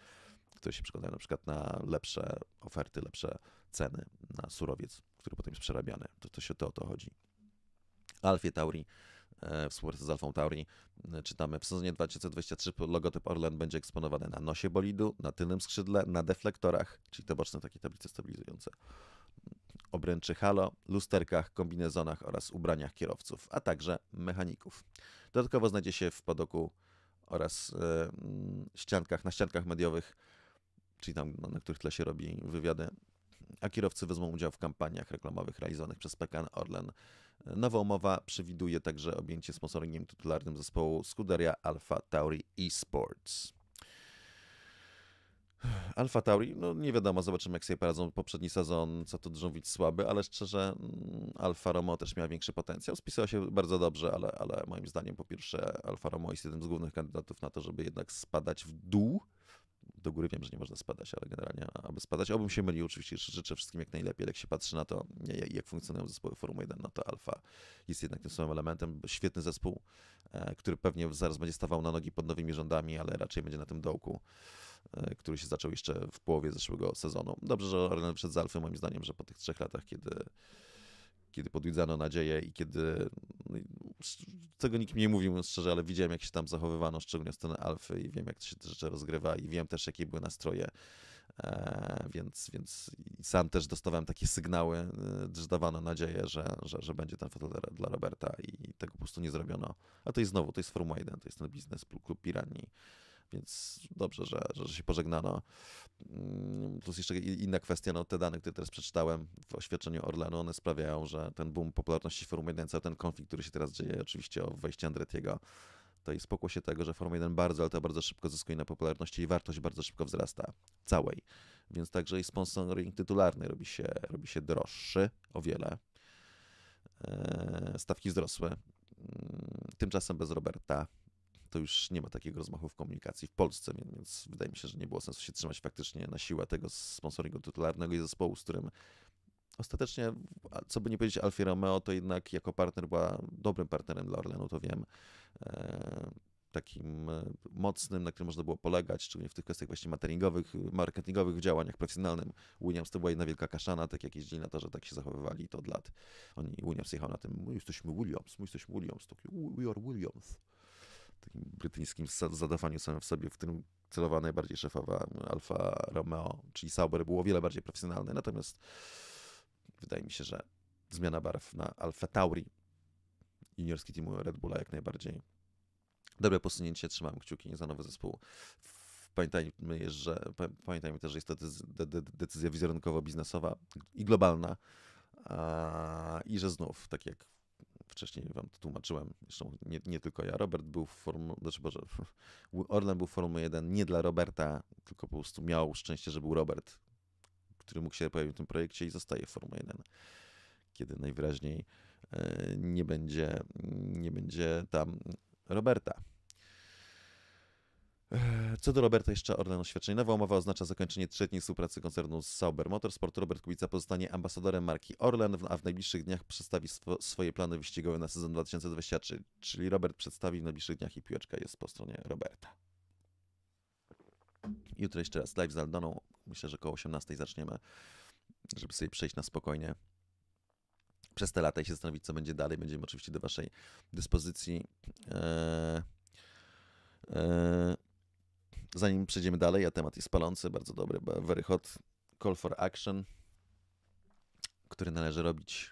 które się przekładają na przykład na lepsze oferty, lepsze ceny na surowiec, który potem jest przerabiany. To, to się to o to chodzi. AlphaTauri, współpracę z Alfą Tauri. Czytamy: w sezonie dwa tysiące dwudziestym trzecim logotyp Orlen będzie eksponowany na nosie bolidu, na tylnym skrzydle, na deflektorach, czyli te boczne takie tablice stabilizujące, obręczy halo, lusterkach, kombinezonach oraz ubraniach kierowców, a także mechaników. Dodatkowo znajdzie się w padoku oraz yy, ściankach, na ściankach mediowych, czyli tam, na których tle się robi wywiady, a kierowcy wezmą udział w kampaniach reklamowych realizowanych przez P K N Orlen. Nowa umowa przewiduje także objęcie sponsoringiem tytularnym zespołu Scuderia Alfa Tauri eSports. Alfa Tauri, no nie wiadomo, zobaczymy jak sobie poradzą. Poprzedni sezon, co tu dużo mówić, słaby, ale szczerze Alfa Romeo też miała większy potencjał. Spisała się bardzo dobrze, ale, ale moim zdaniem po pierwsze Alfa Romeo jest jednym z głównych kandydatów na to, żeby jednak spadać w dół. Do góry wiem, że nie można spadać, ale generalnie aby spadać. Obym się mylił, oczywiście życzę wszystkim jak najlepiej, ale jak się patrzy na to, jak funkcjonują zespoły Formuły jeden, no to Alfa jest jednak tym samym elementem. Świetny zespół, który pewnie zaraz będzie stawał na nogi pod nowymi rządami, ale raczej będzie na tym dołku, który się zaczął jeszcze w połowie zeszłego sezonu. Dobrze, że Orlen wyszedł z Alfy, moim zdaniem, że po tych trzech latach, kiedy... kiedy podwiedzano nadzieję i kiedy, tego nikt mi nie mówił szczerze, ale widziałem jak się tam zachowywano, szczególnie z strony Alfy i wiem jak to się te rzeczy rozgrywa i wiem też jakie były nastroje, e, więc, więc sam też dostawałem takie sygnały, że dawano nadzieję, że, że, że będzie ten fotel dla Roberta i tego po prostu nie zrobiono. A to jest znowu, to jest Formuła jeden, to jest ten biznes, klub Piranii. Więc dobrze, że, że się pożegnano. Plus jeszcze inna kwestia, no te dane, które teraz przeczytałem w oświadczeniu Orlenu, one sprawiają, że ten boom popularności Formuły jeden, cały ten konflikt, który się teraz dzieje, oczywiście o wejście Andrettiego, to jest pokłosie tego, że Formuła jeden bardzo, ale to bardzo szybko zyskuje na popularności i wartość bardzo szybko wzrasta całej. Więc także i sponsoring tytularny robi się, robi się droższy o wiele. Stawki wzrosły. Tymczasem bez Roberta to już nie ma takiego rozmachu w komunikacji w Polsce, więc wydaje mi się, że nie było sensu się trzymać faktycznie na siłę tego sponsoringu tytularnego i zespołu, z którym ostatecznie, co by nie powiedzieć Alfie Romeo, to jednak jako partner była dobrym partnerem dla Orlenu, to wiem, takim mocnym, na którym można było polegać, szczególnie w tych kwestiach właśnie materingowych, marketingowych, w działaniach profesjonalnym. Williams to była jedna wielka kaszana, tak jak jeździli na to, że tak się zachowywali, to od lat. Oni, Williams jechał na tym, my jesteśmy Williams, my jesteśmy Williams, to we are Williams. Takim brytyjskim zadawaniu samym w sobie, w którym celowała najbardziej szefowa Alfa Romeo, czyli Sauber, było o wiele bardziej profesjonalne. Natomiast wydaje mi się, że zmiana barw na Alfa Tauri, juniorski team Red Bulla jak najbardziej. Dobre posunięcie, trzymam kciuki za nowy zespół. Pamiętajmy, że, pamiętajmy też, że jest to decyzja wizerunkowo-biznesowa i globalna i że znów, tak jak wcześniej wam to tłumaczyłem, zresztą nie, nie tylko ja. Robert był w Formule, znaczy Boże, Orlen był w Formule jeden nie dla Roberta, tylko po prostu miał szczęście, że był Robert, który mógł się pojawić w tym projekcie i zostaje w Formule jeden, kiedy najwyraźniej nie będzie, nie będzie tam Roberta. Co do Roberta jeszcze Orlen oświadczenie. Nowa umowa oznacza zakończenie trzyletniej współpracy koncernu z Sauber Motorsport. Robert Kubica pozostanie ambasadorem marki Orlen, a w najbliższych dniach przedstawi swo swoje plany wyścigowe na sezon dwa tysiące dwudziesty trzeci. Czyli Robert przedstawi w najbliższych dniach i piłeczka jest po stronie Roberta. Jutro jeszcze raz live z Aldoną. Myślę, że koło osiemnastej zaczniemy, żeby sobie przejść na spokojnie przez te lata i się zastanowić, co będzie dalej. Będziemy oczywiście do waszej dyspozycji. Eee... eee... Zanim przejdziemy dalej, a temat jest palący, bardzo dobry, very hot, call for action, który należy robić,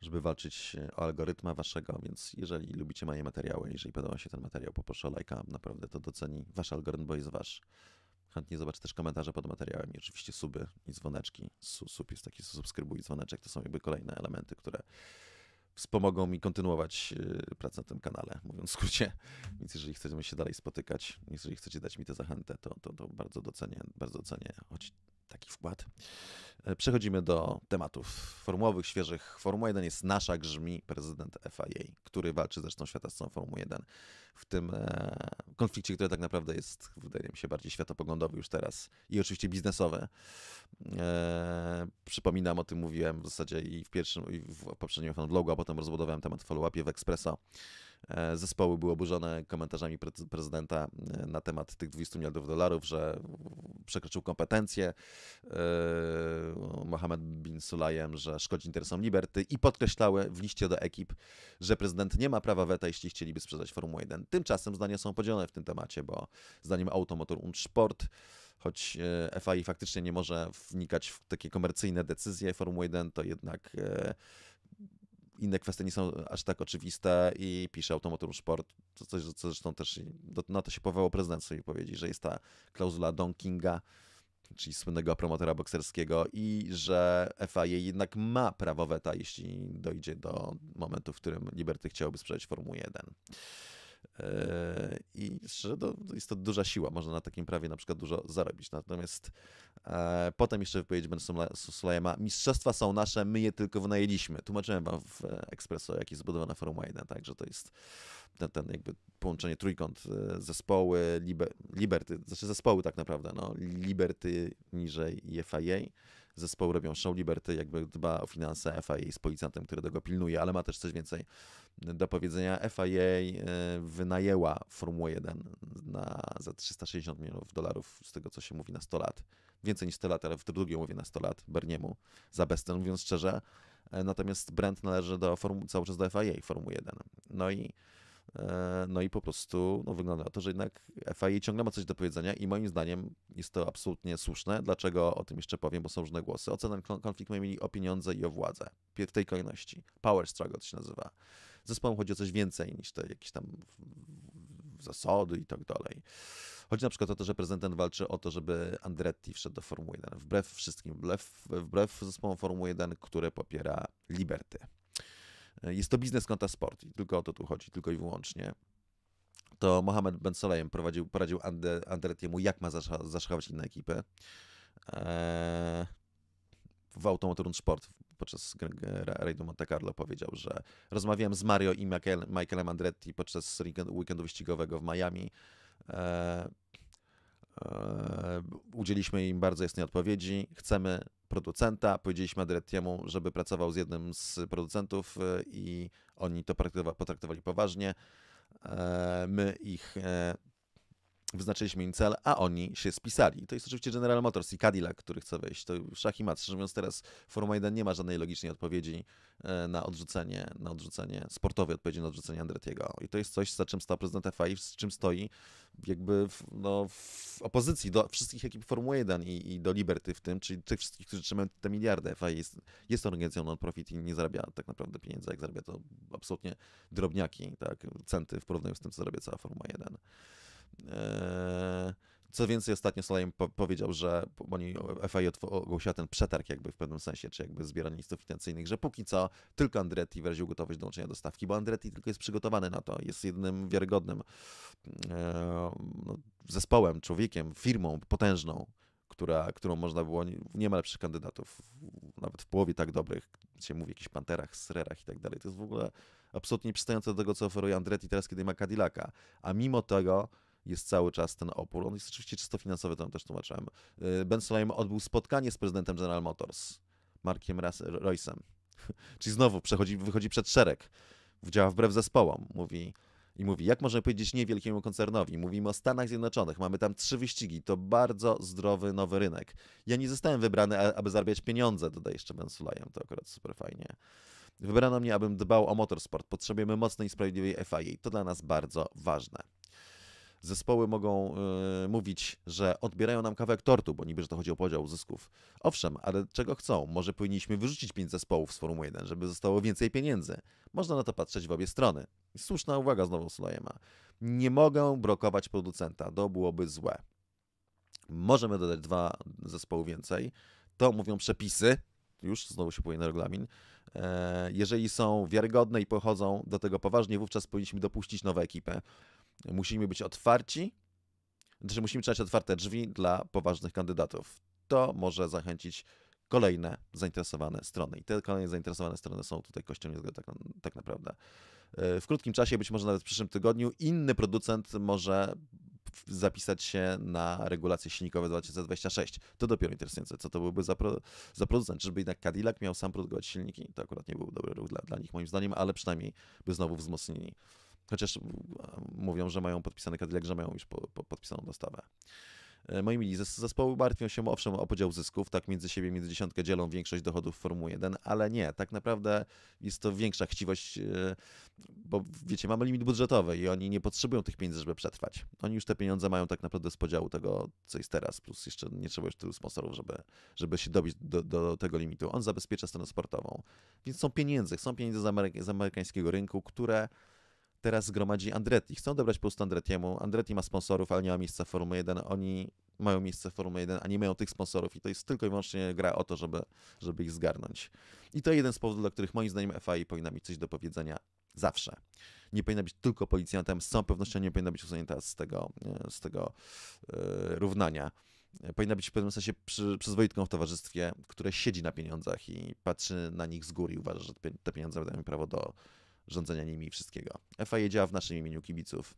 żeby walczyć o algorytma waszego, więc jeżeli lubicie moje materiały, jeżeli podoba się ten materiał, poproszę o lajka, naprawdę to doceni wasz algorytm, bo jest wasz. Chętnie zobaczę też komentarze pod materiałem i oczywiście suby i dzwoneczki. Sub jest taki, subskrybuj, dzwoneczek, to są jakby kolejne elementy, które wspomogą mi kontynuować pracę na tym kanale, mówiąc w skrócie. Więc jeżeli chcemy się dalej spotykać, jeżeli chcecie dać mi tę zachętę, to, to, to bardzo docenię, bardzo docenię, choć taki wkład. Przechodzimy do tematów formułowych, świeżych. Formuła jeden jest nasza, grzmi prezydent F I A, który walczy zresztą świata z całą Formułą jeden w tym konflikcie, który tak naprawdę jest, wydaje mi się, bardziej światopoglądowy już teraz i oczywiście biznesowy. Przypominam, o tym mówiłem w zasadzie i w pierwszym, i w poprzednim fanvlogu, a potem rozbudowałem temat w follow-upie w Expresso. Zespoły były oburzone komentarzami prezydenta na temat tych dwudziestu miliardów dolarów, że przekroczył kompetencje Mohamed Ben Sulayem, że szkodzi interesom Liberty, i podkreślały w liście do ekip, że prezydent nie ma prawa weta, jeśli chcieliby sprzedać Formułę jeden. Tymczasem zdania są podzielone w tym temacie, bo zdaniem Automotor und Sport, choć F I A faktycznie nie może wnikać w takie komercyjne decyzje Formuły jeden, to jednak inne kwestie nie są aż tak oczywiste i pisze Automotor Sport, co, co, co zresztą też do, na to się powołał prezydent w swojej wypowiedzi, że jest ta klauzula Donkinga, czyli słynnego promotora bokserskiego, i że F I A jednak ma prawo weta, jeśli dojdzie do momentu, w którym Liberty chciałoby sprzedać Formułę jeden. I że to, jest to duża siła, można na takim prawie na przykład dużo zarobić. Natomiast e, potem jeszcze wypowiedź Ben Sulayema: mistrzostwa są nasze, my je tylko wynajęliśmy. Tłumaczyłem wam w Expresso, jak jest zbudowana Formuła jeden, tak, że to jest ten, ten jakby połączenie, trójkąt zespoły, liber, Liberty, znaczy zespoły tak naprawdę, no, Liberty niżej i F I A. Zespoły robią show, Liberty jakby dba o finanse, F I A jest policjantem, który tego pilnuje, ale ma też coś więcej do powiedzenia. F I A wynajęła Formułę jeden na, za trzysta sześćdziesiąt milionów dolarów, z tego co się mówi, na sto lat. Więcej niż sto lat, ale w tym drugim mówię na sto lat, Berniemu, za bezcen, mówiąc szczerze. Natomiast brand należy do formu, cały czas do F I A Formuły jeden. No i No i po prostu no, wygląda na to, że jednak F I A ciągle ma coś do powiedzenia i moim zdaniem jest to absolutnie słuszne. Dlaczego? O tym jeszcze powiem, bo są różne głosy. O co ten konflikt mamy mieli? O pieniądze i o władzę. W tej kolejności. Power struggle to się nazywa. Zespołom chodzi o coś więcej niż te jakieś tam zasady i tak dalej. Chodzi na przykład o to, że prezydent walczy o to, żeby Andretti wszedł do Formuły jeden. Wbrew wszystkim, wbrew, wbrew zespołom Formuły jeden, które popiera Liberty. Jest to biznes kontra sport i tylko o to tu chodzi, tylko i wyłącznie. To Mohamed Ben Sulayem prowadził, poradził Andrettiemu, jak ma zaszachować inne ekipy. Eee, w Automotor und Sport podczas rajdu Monte Carlo powiedział, że rozmawiałem z Mario i Michael, Michaelem Andretti podczas weekendu wyścigowego w Miami. Eee, eee, udzieliliśmy im bardzo jasnej odpowiedzi. Chcemy producenta, powiedzieliśmy Andrettiemu, żeby pracował z jednym z producentów i oni to potraktowali poważnie. My ich wyznaczyliśmy im cel, a oni się spisali. To jest oczywiście General Motors i Cadillac, który chce wejść. To szach i mat. Szczerze mówiąc, teraz Formuła jeden nie ma żadnej logicznej odpowiedzi na odrzucenie, na odrzucenie sportowej odpowiedzi na odrzucenie Andrettiego. I to jest coś, za czym stał prezydent F I A, z czym stoi jakby w, no, w opozycji do wszystkich ekip Formuły jeden i, i do Liberty w tym, czyli tych wszystkich, którzy trzymają te miliardy. F I A jest, jest organizacją non-profit i nie zarabia tak naprawdę pieniędzy. Jak zarabia, to absolutnie drobniaki, tak, centy w porównaniu z tym, co zarabia cała Formuła jeden. Co więcej, ostatnio Sulayem powiedział, że oni, F I A ogłosiła ten przetarg jakby w pewnym sensie, czy jakby zbieranie listów financyjnych, że póki co tylko Andretti wyraził gotowość do dołączenia do stawki, bo Andretti tylko jest przygotowany na to, jest jedynym wiarygodnym zespołem, człowiekiem, firmą potężną, która, którą można było, nie ma lepszych kandydatów, nawet w połowie tak dobrych, się mówi o jakichś Panterach, Srerach i tak dalej. To jest w ogóle absolutnie nieprzystające do tego, co oferuje Andretti teraz, kiedy ma Cadillaca, a mimo tego jest cały czas ten opór. On jest oczywiście czysto finansowy, to też tłumaczyłem. Ben Sulayem odbył spotkanie z prezydentem General Motors, Markiem Royce'em. Czyli znowu przechodzi, wychodzi przed szereg, działa wbrew zespołom. Mówi, I mówi, jak możemy powiedzieć nie wielkiemu koncernowi? Mówimy o Stanach Zjednoczonych, mamy tam trzy wyścigi, to bardzo zdrowy nowy rynek. Ja nie zostałem wybrany, aby zarabiać pieniądze, dodaje jeszcze Ben Sulayem, to akurat super fajnie. Wybrano mnie, abym dbał o motorsport. Potrzebujemy mocnej i sprawiedliwej F I A. To dla nas bardzo ważne. Zespoły mogą yy, mówić, że odbierają nam kawałek tortu, bo niby, że to chodzi o podział zysków. Owszem, ale czego chcą? Może powinniśmy wyrzucić pięć zespołów z Formuły jeden, żeby zostało więcej pieniędzy. Można na to patrzeć w obie strony. Słuszna uwaga znowu Sulayema. Nie mogę blokować producenta, to byłoby złe. Możemy dodać dwa zespoły więcej. To mówią przepisy, już znowu się powinien regulamin, jeżeli są wiarygodne i pochodzą do tego poważnie, wówczas powinniśmy dopuścić nową ekipę. Musimy być otwarci, znaczy musimy trzymać otwarte drzwi dla poważnych kandydatów. To może zachęcić kolejne zainteresowane strony. I te kolejne zainteresowane strony są tutaj kością niezgody tak, tak naprawdę. W krótkim czasie, być może nawet w przyszłym tygodniu, inny producent może zapisać się na regulacje silnikowe dwa tysiące dwudziesty szósty. To dopiero interesujące, co to byłby za, pro, za producent. Czyżby jednak Cadillac miał sam produkować silniki? To akurat nie był dobry ruch dla, dla nich moim zdaniem, ale przynajmniej by znowu wzmocnili. Chociaż mówią, że mają podpisany Cadillac, że mają już po, po, podpisaną dostawę. Moi mili, zespoły martwią się owszem o podział zysków, tak między siebie, między dziesiątkę dzielą większość dochodów Formuły jeden, ale nie, tak naprawdę jest to większa chciwość, bo wiecie, mamy limit budżetowy i oni nie potrzebują tych pieniędzy, żeby przetrwać. Oni już te pieniądze mają tak naprawdę z podziału tego, co jest teraz, plus jeszcze nie trzeba już tylu sponsorów, żeby, żeby się dobić do, do tego limitu. On zabezpiecza stronę sportową, więc są pieniądze, są pieniądze z, amery- z amerykańskiego rynku, które... Teraz gromadzi Andretti. Chcą dobrać po prostu Andrettiemu. Andretti ma sponsorów, ale nie ma miejsca w Formule jeden. Oni mają miejsce w Formule jeden, a nie mają tych sponsorów. I to jest tylko i wyłącznie gra o to, żeby, żeby ich zgarnąć. I to jeden z powodów, dla których moim zdaniem F I A powinna mieć coś do powiedzenia zawsze. Nie powinna być tylko policjantem. Z całą pewnością nie powinna być usunięta z tego, z tego yy, równania. Powinna być w pewnym sensie przy, przyzwoitką w towarzystwie, które siedzi na pieniądzach i patrzy na nich z góry i uważa, że te pieniądze dają prawo do rządzenia nimi i wszystkiego. F I A działa w naszym imieniu kibiców,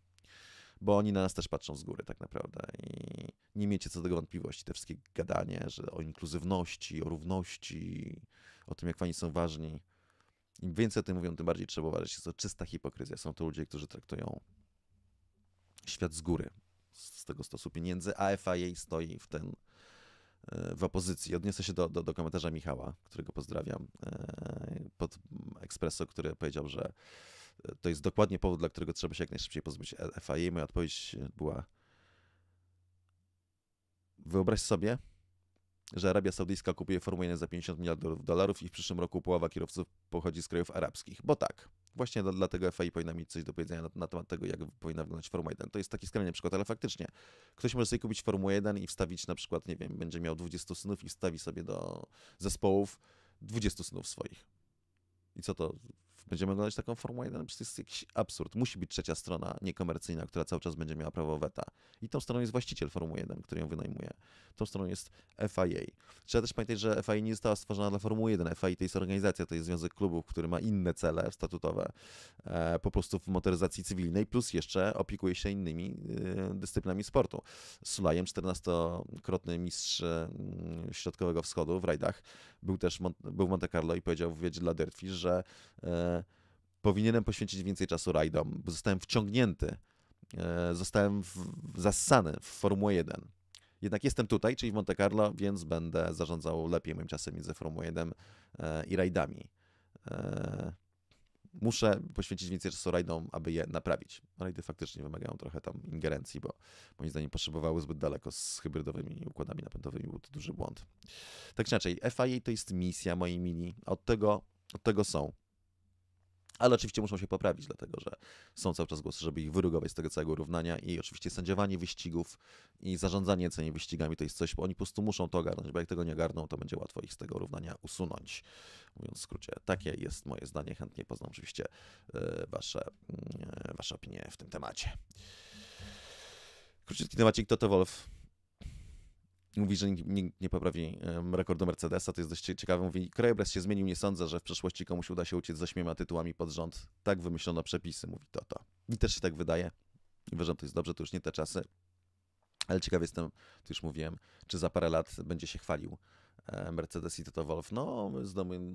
bo oni na nas też patrzą z góry tak naprawdę i nie miecie co do tego wątpliwości. Te wszystkie gadanie, że o inkluzywności, o równości, o tym jak fani są ważni. Im więcej o tym mówią, tym bardziej trzeba uważać. Jest to czysta hipokryzja. Są to ludzie, którzy traktują świat z góry z tego stosu pieniędzy, a F I A stoi w ten w opozycji. Odniosę się do, do, do komentarza Michała, którego pozdrawiam, pod Expresso, który powiedział, że to jest dokładnie powód, dla którego trzeba się jak najszybciej pozbyć F I A. Moja odpowiedź była: wyobraź sobie, że Arabia Saudyjska kupuje Formułę jeden za pięćdziesiąt miliardów dolarów i w przyszłym roku połowa kierowców pochodzi z krajów arabskich. Bo tak. Właśnie dlatego F I A powinna mieć coś do powiedzenia na, na temat tego, jak powinna wyglądać Formuła jeden. To jest taki skrajny przykład, ale faktycznie. Ktoś może sobie kupić Formułę jeden i wstawić na przykład, nie wiem, będzie miał dwudziestu synów i wstawi sobie do zespołów dwudziestu synów swoich. I co to? Będziemy oglądać taką Formułę jeden? Przecież to jest jakiś absurd. Musi być trzecia strona niekomercyjna, która cały czas będzie miała prawo weta. I tą stroną jest właściciel Formuły jeden, który ją wynajmuje. Tą stroną jest F I A. Trzeba też pamiętać, że F I A nie została stworzona dla Formuły jeden. F I A to jest organizacja, to jest związek klubów, który ma inne cele statutowe, po prostu w motoryzacji cywilnej, plus jeszcze opiekuje się innymi dyscyplinami sportu. Sulayem, czternastokrotny mistrz Środkowego Wschodu w rajdach, był też był w Monte Carlo i powiedział w wywiadzie dla Derfi, że powinienem poświęcić więcej czasu rajdom, bo zostałem wciągnięty, zostałem w, zassany w Formułę jeden. Jednak jestem tutaj, czyli w Monte Carlo, więc będę zarządzał lepiej moim czasem między Formułą jeden i rajdami. Muszę poświęcić więcej czasu rajdom, aby je naprawić. Rajdy faktycznie wymagają trochę tam ingerencji, bo moim zdaniem potrzebowały zbyt daleko z hybrydowymi układami napędowymi, był to duży błąd. Tak czy inaczej, F I A to jest misja mojej mini, od tego, od tego są. Ale oczywiście muszą się poprawić, dlatego że są cały czas głosy, żeby ich wyrugować z tego całego równania i oczywiście sędziowanie wyścigów i zarządzanie cenie wyścigami to jest coś, bo oni po prostu muszą to ogarnąć, bo jak tego nie ogarną, to będzie łatwo ich z tego równania usunąć. Mówiąc w skrócie, takie jest moje zdanie, chętnie poznam oczywiście wasze, wasze opinie w tym temacie. Króciutki temacik, Toto Wolff mówi, że nikt nie poprawi rekordu Mercedesa, to jest dość ciekawe. Mówi, krajobraz się zmienił, nie sądzę, że w przeszłości komuś uda się uciec z ośmioma tytułami pod rząd. Tak wymyślono przepisy, mówi Toto. Mi też się tak wydaje. Uważam, to jest dobrze, to już nie te czasy. Ale ciekaw jestem, to już mówiłem, czy za parę lat będzie się chwalił Mercedes i Toto Wolff. No, my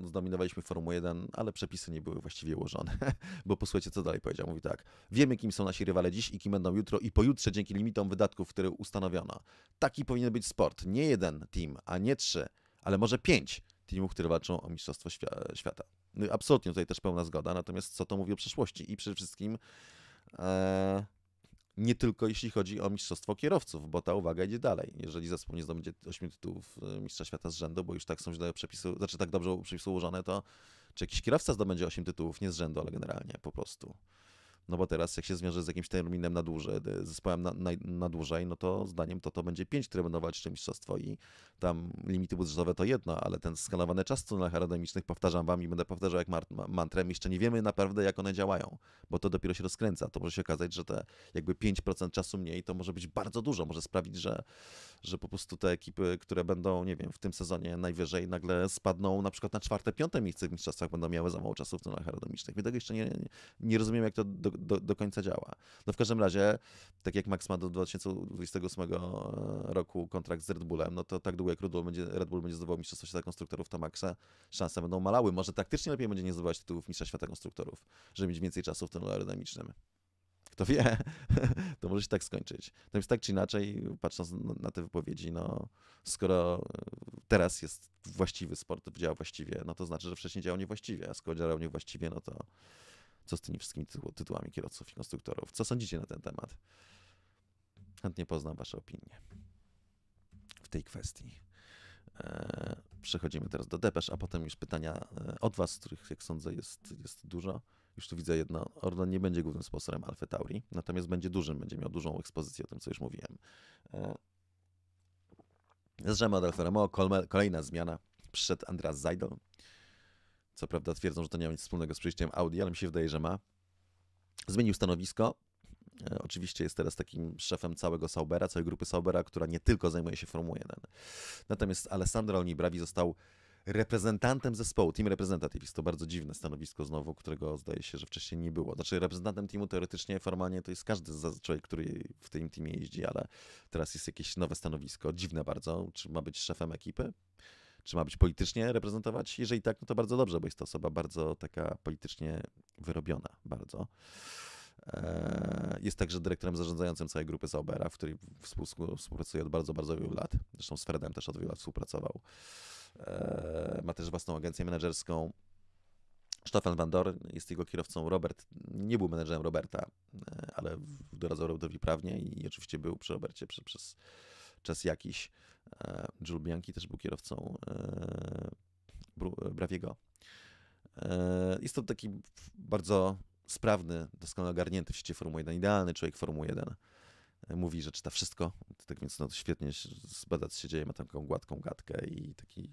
zdominowaliśmy Formułę jeden, ale przepisy nie były właściwie ułożone. Bo posłuchajcie, co dalej powiedział. Mówi tak. Wiemy, kim są nasi rywale dziś i kim będą jutro i pojutrze dzięki limitom wydatków, które ustanowiono. Taki powinien być sport. Nie jeden team, a nie trzy, ale może pięć teamów, które walczą o mistrzostwo świata. No i absolutnie tutaj też pełna zgoda. Natomiast co to mówi o przeszłości? I przede wszystkim... E... Nie tylko jeśli chodzi o mistrzostwo kierowców, bo ta uwaga idzie dalej. Jeżeli zespół nie zdobędzie ośmiu tytułów mistrza świata z rzędu, bo już tak są źle przepisy, znaczy tak dobrze przepisy ułożone, to czy jakiś kierowca zdobędzie ośmiu tytułów nie z rzędu, ale generalnie po prostu. no bo teraz jak się zmierzy z jakimś terminem na dłużej, zespołem na, na, na dłużej, no to zdaniem to to będzie pięć, które będą walczyć o mistrzostwo i tam limity budżetowe to jedno, ale ten skalowany czas w tunelach aerodynamicznych, powtarzam wam i będę powtarzał jak mantrę, jeszcze nie wiemy naprawdę jak one działają, bo to dopiero się rozkręca, to może się okazać, że te jakby pięć procent czasu mniej to może być bardzo dużo, może sprawić, że, że po prostu te ekipy, które będą, nie wiem, w tym sezonie najwyżej nagle spadną na przykład na czwarte, piąte miejsce w mistrzostwach, będą miały za mało czasu w tunelach aerodynamicznych. My tego jeszcze nie, nie, nie rozumiemy, jak to do, do, do końca działa. No w każdym razie, tak jak Max ma do dwa tysiące dwudziestego ósmego roku kontrakt z Red Bullem, no to tak długo jak Red Bull będzie, Red Bull będzie zdobywał mistrzostwo świata konstruktorów, to Maxa szanse będą malały. Może taktycznie lepiej będzie nie zdobywać tytułów mistrza świata konstruktorów, żeby mieć więcej czasu w tunelu aerodynamicznym. Kto wie, to może się tak skończyć. Natomiast tak czy inaczej, patrząc na te wypowiedzi, no skoro teraz jest właściwy sport, działa właściwie, no to znaczy, że wcześniej działał niewłaściwie, a skoro działał niewłaściwie, no to co z tymi wszystkimi tytułami kierowców i konstruktorów? Co sądzicie na ten temat? Chętnie poznam wasze opinie w tej kwestii. Przechodzimy teraz do depesz, a potem już pytania od was, których jak sądzę jest, jest dużo. Już tu widzę jedno, Orlen nie będzie głównym sponsorem AlphaTauri, natomiast będzie dużym, będzie miał dużą ekspozycję, o tym co już mówiłem. Zaczynamy od Alfa Romeo, kolejna zmiana, przyszedł Andreas Seidl. Co prawda twierdzą, że to nie ma nic wspólnego z przyjściem Audi, ale mi się wydaje, że ma. Zmienił stanowisko. Oczywiście jest teraz takim szefem całego Saubera, całej grupy Saubera, która nie tylko zajmuje się Formułą jeden. Natomiast Alessandro Nibravi został reprezentantem zespołu, team representative. Jest to bardzo dziwne stanowisko znowu, którego zdaje się, że wcześniej nie było. Znaczy reprezentantem teamu teoretycznie, formalnie to jest każdy człowiek, który w tym teamie jeździ, ale teraz jest jakieś nowe stanowisko, dziwne bardzo. Czy ma być szefem ekipy? Czy ma być politycznie reprezentować? Jeżeli tak, no to bardzo dobrze, bo jest to osoba bardzo taka politycznie wyrobiona, bardzo. Jest także dyrektorem zarządzającym całej grupy Saubera, w której współpracuje od bardzo, bardzo wielu lat. Zresztą z Fredem też od wielu lat współpracował. Ma też własną agencję menedżerską. Stoffel van Dorn jest jego kierowcą. Robert nie był menedżerem Roberta, ale doradzał Robertowi prawnie i oczywiście był przy Robercie przez, przez czas jakiś. Jules Bianchi też był kierowcą Braviego. Jest to taki bardzo sprawny, doskonale ogarnięty w świecie Formuły jeden, idealny człowiek Formuły jeden. Mówi, że czyta wszystko, tak więc no, świetnie zbada, co się dzieje, ma taką gładką gadkę i taki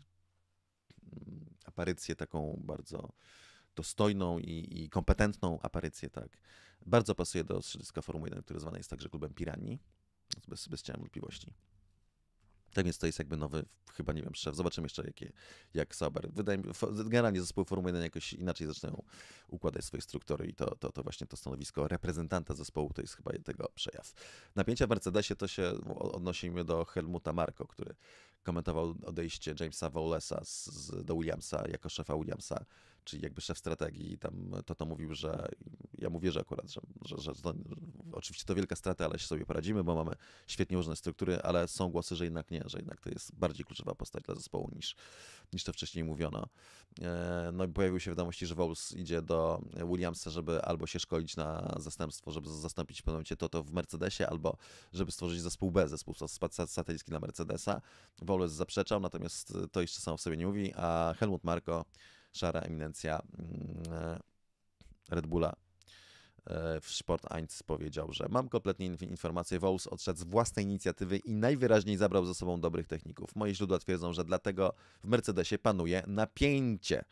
aparycję taką bardzo dostojną i, i kompetentną aparycję, tak. Bardzo pasuje do środowiska Formuły jeden, które zwane jest także klubem Piranii, bez, bez cienia wątpliwości. Tak więc to jest jakby nowy, chyba nie wiem, szef. Zobaczymy jeszcze jakie, jak Sauber. Wydaje mi, generalnie zespół Formuły jeden jakoś inaczej zaczynają układać swoje struktury i to, to, to właśnie to stanowisko reprezentanta zespołu to jest chyba tego przejaw. Napięcia w Mercedesie to się odnosimy do Helmuta Marko, który komentował odejście Jamesa Vowlesa z, z, do Williamsa jako szefa Williamsa, czyli jakby szef strategii. Tam Toto mówił, że ja mówię, że akurat, że, że, że to, oczywiście to wielka strata, ale się sobie poradzimy, bo mamy świetnie ułożone struktury, ale są głosy, że jednak nie, że jednak to jest bardziej kluczowa postać dla zespołu niż, niż to wcześniej mówiono. No i pojawiły się wiadomości, że Vowles idzie do Williamsa, żeby albo się szkolić na zastępstwo, żeby zastąpić w pewnym momencie Toto w Mercedesie, albo żeby stworzyć zespół B, zespół satelicki dla Mercedesa. Vowles zaprzeczał, natomiast to jeszcze samo w sobie nie mówi, a Helmut Marko, szara eminencja Red Bulla w Sport eins, powiedział, że mam kompletnie informację, Vowles odszedł z własnej inicjatywy i najwyraźniej zabrał ze sobą dobrych techników. Moje źródła twierdzą, że dlatego w Mercedesie panuje napięcie.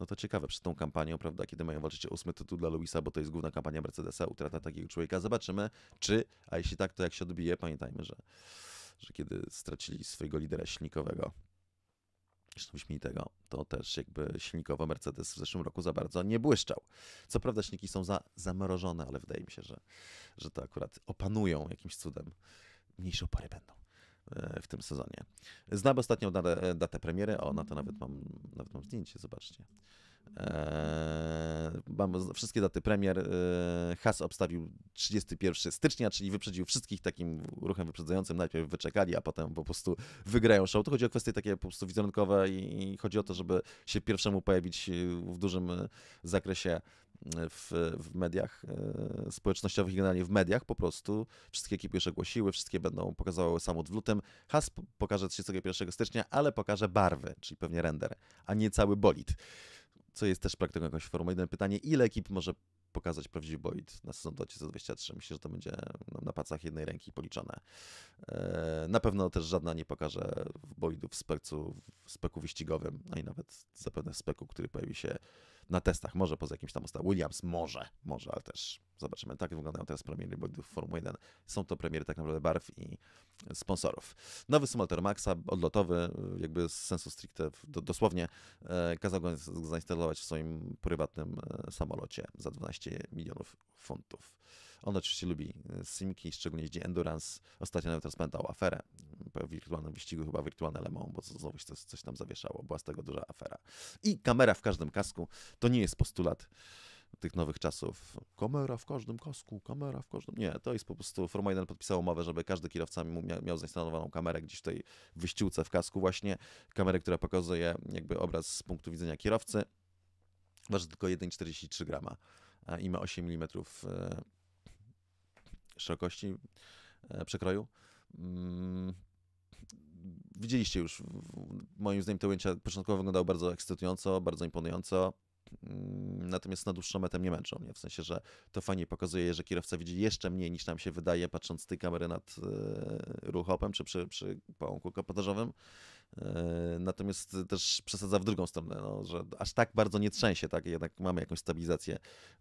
No to ciekawe przed tą kampanią, prawda, kiedy mają walczyć o ósmy tytuł dla Lewisa, bo to jest główna kampania Mercedesa, utrata takiego człowieka. Zobaczymy, czy, a jeśli tak, to jak się odbije, pamiętajmy, że, że kiedy stracili swojego lidera silnikowego, zresztą wyśmienitego, to też jakby silnikowo Mercedes w zeszłym roku za bardzo nie błyszczał. Co prawda silniki są za, zamrożone, ale wydaje mi się, że, że to akurat opanują jakimś cudem. Mniejsze opory będą w tym sezonie. Znam ostatnią datę, datę premiery, o, na to nawet mam, nawet mam zdjęcie, zobaczcie. Eee, mam wszystkie daty premier. Eee, Haas obstawił trzydziestego pierwszego stycznia, czyli wyprzedził wszystkich takim ruchem wyprzedzającym. Najpierw wyczekali, a potem po prostu wygrają show. To chodzi o kwestie takie po prostu wizerunkowe i chodzi o to, żeby się pierwszemu pojawić w dużym zakresie w, w mediach e, społecznościowych, generalnie w mediach po prostu. Wszystkie ekipy już ogłosiły, wszystkie będą pokazały samochód w lutym. Haas pokaże trzydziestego pierwszego stycznia, ale pokaże barwy, czyli pewnie render, a nie cały bolid. Co jest też praktyką jakąś Formuły jeden. Pytanie, ile ekip może pokazać prawdziwy bolid na sezon dwa tysiące dwudziesty trzeci. Myślę, że to będzie na palcach jednej ręki policzone. Na pewno też żadna nie pokaże bolidów w specu, w speku wyścigowym, a i nawet zapewne w speku, który pojawi się na testach. Może poza jakimś tam ostatnim. Williams może, może, ale też zobaczymy. Tak wyglądają teraz premiery bolidów Formuły jeden. Są to premiery tak naprawdę barw i sponsorów. Nowy symulator Maxa, odlotowy, jakby z sensu stricte, do, dosłownie, kazał go zainstalować w swoim prywatnym samolocie za dwanaście milionów funtów. On oczywiście lubi simki, szczególnie jeździ endurance. Ostatnio nawet rozpętał aferę po wirtualnym wyścigu, chyba wirtualne Le Mans, bo znowu coś, coś tam zawieszało. Była z tego duża afera. I kamera w każdym kasku to nie jest postulat tych nowych czasów. Kamera w każdym kasku, kamera w każdym... Nie, to jest po prostu... Formuła jeden podpisało umowę, żeby każdy kierowca miał zainstalowaną kamerę gdzieś w tej wyściółce w kasku właśnie. Kamerę, która pokazuje jakby obraz z punktu widzenia kierowcy. Waży tylko jeden przecinek czterdzieści trzy grama i ma osiem milimetrów szerokości przekroju. Widzieliście już, moim zdaniem te ujęcia początkowo wyglądały bardzo ekscytująco, bardzo imponująco. Natomiast na dłuższą metę nie męczą mnie, w sensie, że to fajnie pokazuje, że kierowca widzi jeszcze mniej niż nam się wydaje, patrząc z tej kamery nad e, ruchopem czy przy, przy pałąku kapotażowym. E, natomiast też przesadza w drugą stronę, no, że aż tak bardzo nie trzęsie, tak? Jednak mamy jakąś stabilizację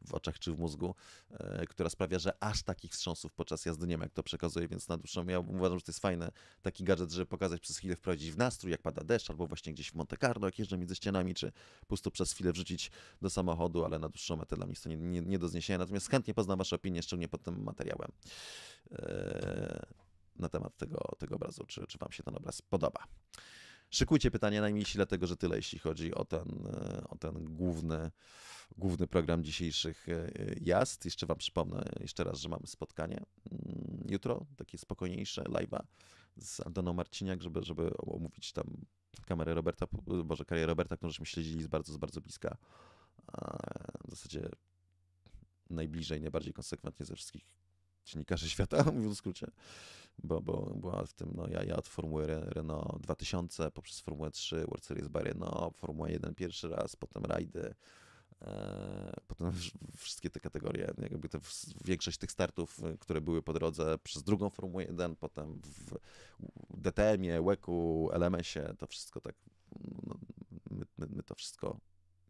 w oczach czy w mózgu, e, która sprawia, że aż takich wstrząsów podczas jazdy nie ma, jak to przekazuje, więc na dłuższą metę ja uważam, że to jest fajny taki gadżet, żeby pokazać przez chwilę, wprowadzić w nastrój, jak pada deszcz, albo właśnie gdzieś w Monte Carlo, jak jeżdżę między ścianami, czy po prostu przez chwilę wrzucić do samochodu, ale na dłuższą metę dla mnie jest to nie, nie, nie do zniesienia. Natomiast chętnie poznam Wasze opinie, szczególnie pod tym materiałem yy, na temat tego, tego obrazu, czy, czy Wam się ten obraz podoba. Szykujcie pytania najmniejsi, dlatego że tyle, jeśli chodzi o ten, o ten główny, główny program dzisiejszych jazd. Jeszcze Wam przypomnę jeszcze raz, że mamy spotkanie jutro, takie spokojniejsze, live'a z Antoną Marciniak, żeby, żeby omówić tam kamerę Roberta, boże, karierę Roberta, którą żeśmy śledzili z bardzo, z bardzo bliska. W zasadzie najbliżej, najbardziej konsekwentnie ze wszystkich dziennikarzy świata, mówiąc w skrócie, bo, bo była w tym, no ja, ja od Formuły Renault dwa tysiące, poprzez Formułę trzy, World Series by Renault, Formuła jeden pierwszy raz, potem rajdy, e, potem wszystkie te kategorie, jakby to większość tych startów, które były po drodze przez drugą Formułę jeden, potem w D T M ie, weku, L M esie, to wszystko tak, no, my, my, my to wszystko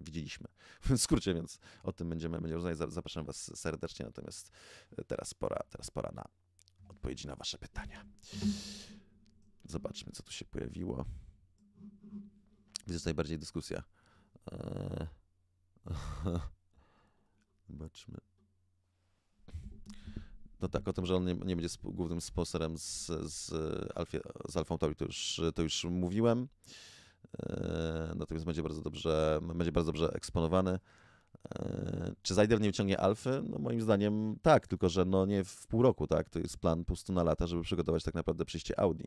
widzieliśmy. W skrócie, więc o tym będziemy, będziemy rozmawiać. Zapraszam Was serdecznie, natomiast teraz pora, teraz pora na odpowiedzi na Wasze pytania. Zobaczmy, co tu się pojawiło. Widzę tutaj bardziej dyskusja. Eee... Zobaczmy. No tak, o tym, że on nie, nie będzie głównym sponsorem z, z, Alfie, z AlphaTauri, to już, to już mówiłem. Natomiast będzie bardzo dobrze, będzie bardzo dobrze eksponowany. Czy Zajder nie wyciągnie Alfy? No moim zdaniem tak, tylko że no nie w pół roku, tak? To jest plan po prostu na lata, żeby przygotować tak naprawdę przyjście Audi.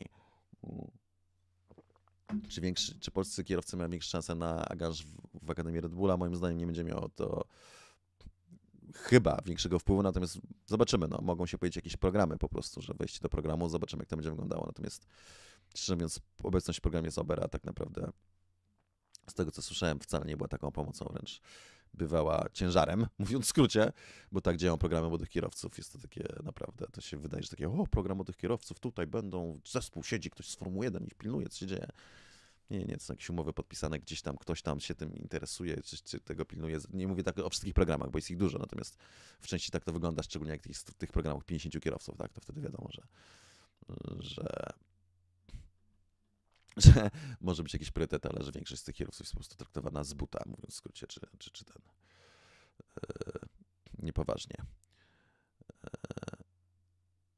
Czy, większy, czy polscy kierowcy mają większe szanse na agaż w, w Akademii Red Bulla? Moim zdaniem nie będzie miało to chyba większego wpływu, natomiast zobaczymy, no mogą się pojawić jakieś programy po prostu, że wejście do programu, zobaczymy jak to będzie wyglądało, natomiast szczerze mówiąc, obecność w programie Saubera tak naprawdę, z tego co słyszałem, wcale nie była taką pomocą, wręcz bywała ciężarem, mówiąc w skrócie, bo tak dzieją programy młodych kierowców. Jest to takie naprawdę, to się wydaje, że takie o, program młodych kierowców, tutaj będą, zespół siedzi, ktoś z Formuły jeden ich pilnuje, co się dzieje. Nie, nie, to są jakieś umowy podpisane, gdzieś tam ktoś tam się tym interesuje, czy, czy tego pilnuje. Nie mówię tak o wszystkich programach, bo jest ich dużo, natomiast w części tak to wygląda, szczególnie jak jest w tych programach pięćdziesięciu kierowców, tak, to wtedy wiadomo, że, że, że może być jakiś priorytet, ale że większość z tych kierowców jest po prostu traktowana z buta, mówiąc w skrócie, czy, czy, czy ten yy, niepoważnie. Yy.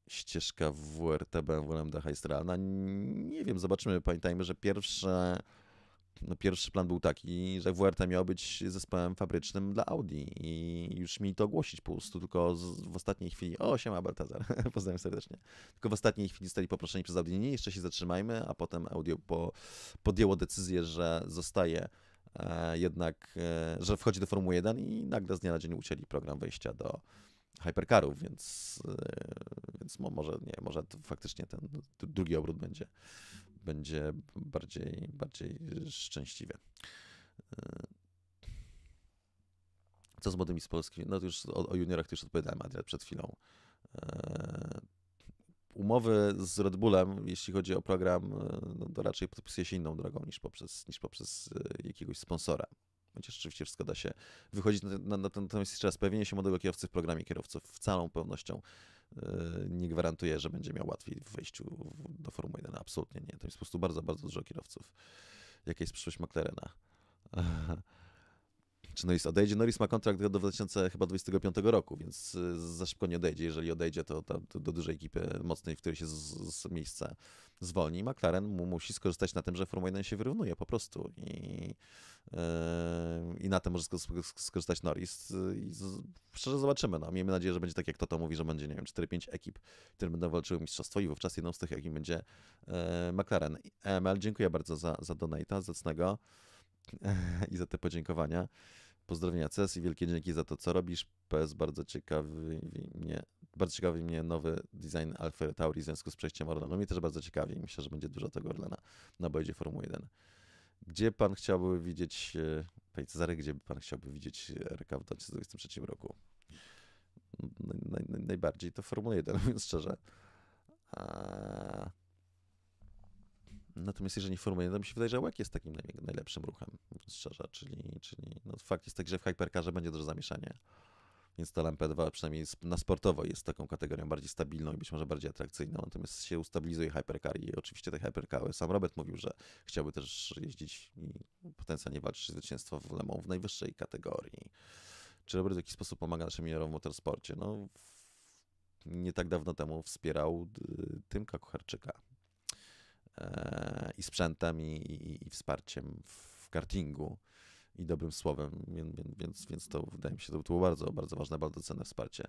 Ścieżka W R T B M W L M D jest realna. Nie wiem, zobaczymy. Pamiętajmy, że pierwsze, no pierwszy plan był taki, że W R T miał być zespołem fabrycznym dla Audi i już mieli to ogłosić po prostu, tylko z, w ostatniej chwili, o siema Baltazar, pozdrawiam serdecznie, tylko w ostatniej chwili zostali poproszeni przez Audi, nie, jeszcze się zatrzymajmy, a potem Audi po, podjęło decyzję, że zostaje e, jednak, e, że wchodzi do Formuły jeden i nagle z dnia na dzień ucięli program wejścia do hypercarów, więc, więc może nie, może to faktycznie ten drugi obrót będzie, będzie bardziej, bardziej szczęśliwy. Co z młodymi z Polski? No to już o, o juniorach to już odpowiadałem, Adrian, przed chwilą. Umowy z Red Bullem, jeśli chodzi o program, no to raczej podpisuje się inną drogą niż poprzez, niż poprzez jakiegoś sponsora. Chociaż oczywiście wszystko da się wychodzić, na, na, natomiast jeszcze raz, pojawienie się młodego kierowcy w programie kierowców w całą pewnością yy, nie gwarantuje, że będzie miał łatwiej w wejściu do Formuły jeden. Absolutnie nie. To jest po prostu bardzo, bardzo dużo kierowców. Jaka jest przyszłość McLarena? Czy Norris odejdzie? Norris ma kontrakt do dwa tysiące dwudziestego piątego roku, więc za szybko nie odejdzie. Jeżeli odejdzie, to, to, to do dużej ekipy mocnej, w której się z, z miejsca zwolni. McLaren mu musi skorzystać na tym, że Formuła jeden się wyrównuje po prostu. I, yy, i na tym może skorzystać Norris. I z, szczerze zobaczymy. No. Miejmy nadzieję, że będzie tak, jak Toto mówi, że będzie, nie wiem, cztery pięć ekip, które będą walczyły o mistrzostwo i wówczas jedną z tych ekip będzie yy, McLaren. E M L, dziękuję bardzo za, za donate'a zacnego i za te podziękowania. Pozdrowienia C E S i wielkie dzięki za to, co robisz. P S, bardzo ciekawi mnie, bardzo ciekawi mnie nowy design AlphaTauri w związku z przejściem Orlenu. No mnie też bardzo ciekawi. Myślę, że będzie dużo tego Orlena na obojdzie Formuły jeden. Gdzie pan chciałby widzieć, panie Cezary, gdzie pan chciałby widzieć R K w dwa tysiące dwudziestym trzecim roku? Naj, naj, naj, najbardziej to Formuła jeden, mówiąc szczerze. A... Natomiast jeżeli nie Formuła jeden, to mi się wydaje, że łek jest takim najlepszym ruchem, szczerze, czyli, czyli no fakt jest tak, że w Hypercarze będzie dużo zamieszania, więc ta L M P dwa przynajmniej na sportowo jest taką kategorią bardziej stabilną i być może bardziej atrakcyjną, natomiast się ustabilizuje Hypercar i oczywiście te Hypercary, sam Robert mówił, że chciałby też jeździć i potencjalnie walczyć o zwycięstwo w Le Mans w najwyższej kategorii. Czy Robert w jakiś sposób pomaga naszym juniorom w motorsporcie? No, nie tak dawno temu wspierał Tymka Kucharczyka i sprzętem, i, i, i wsparciem w kartingu, i dobrym słowem, więc, więc to wydaje mi się, to było bardzo, bardzo ważne, bardzo cenne wsparcie.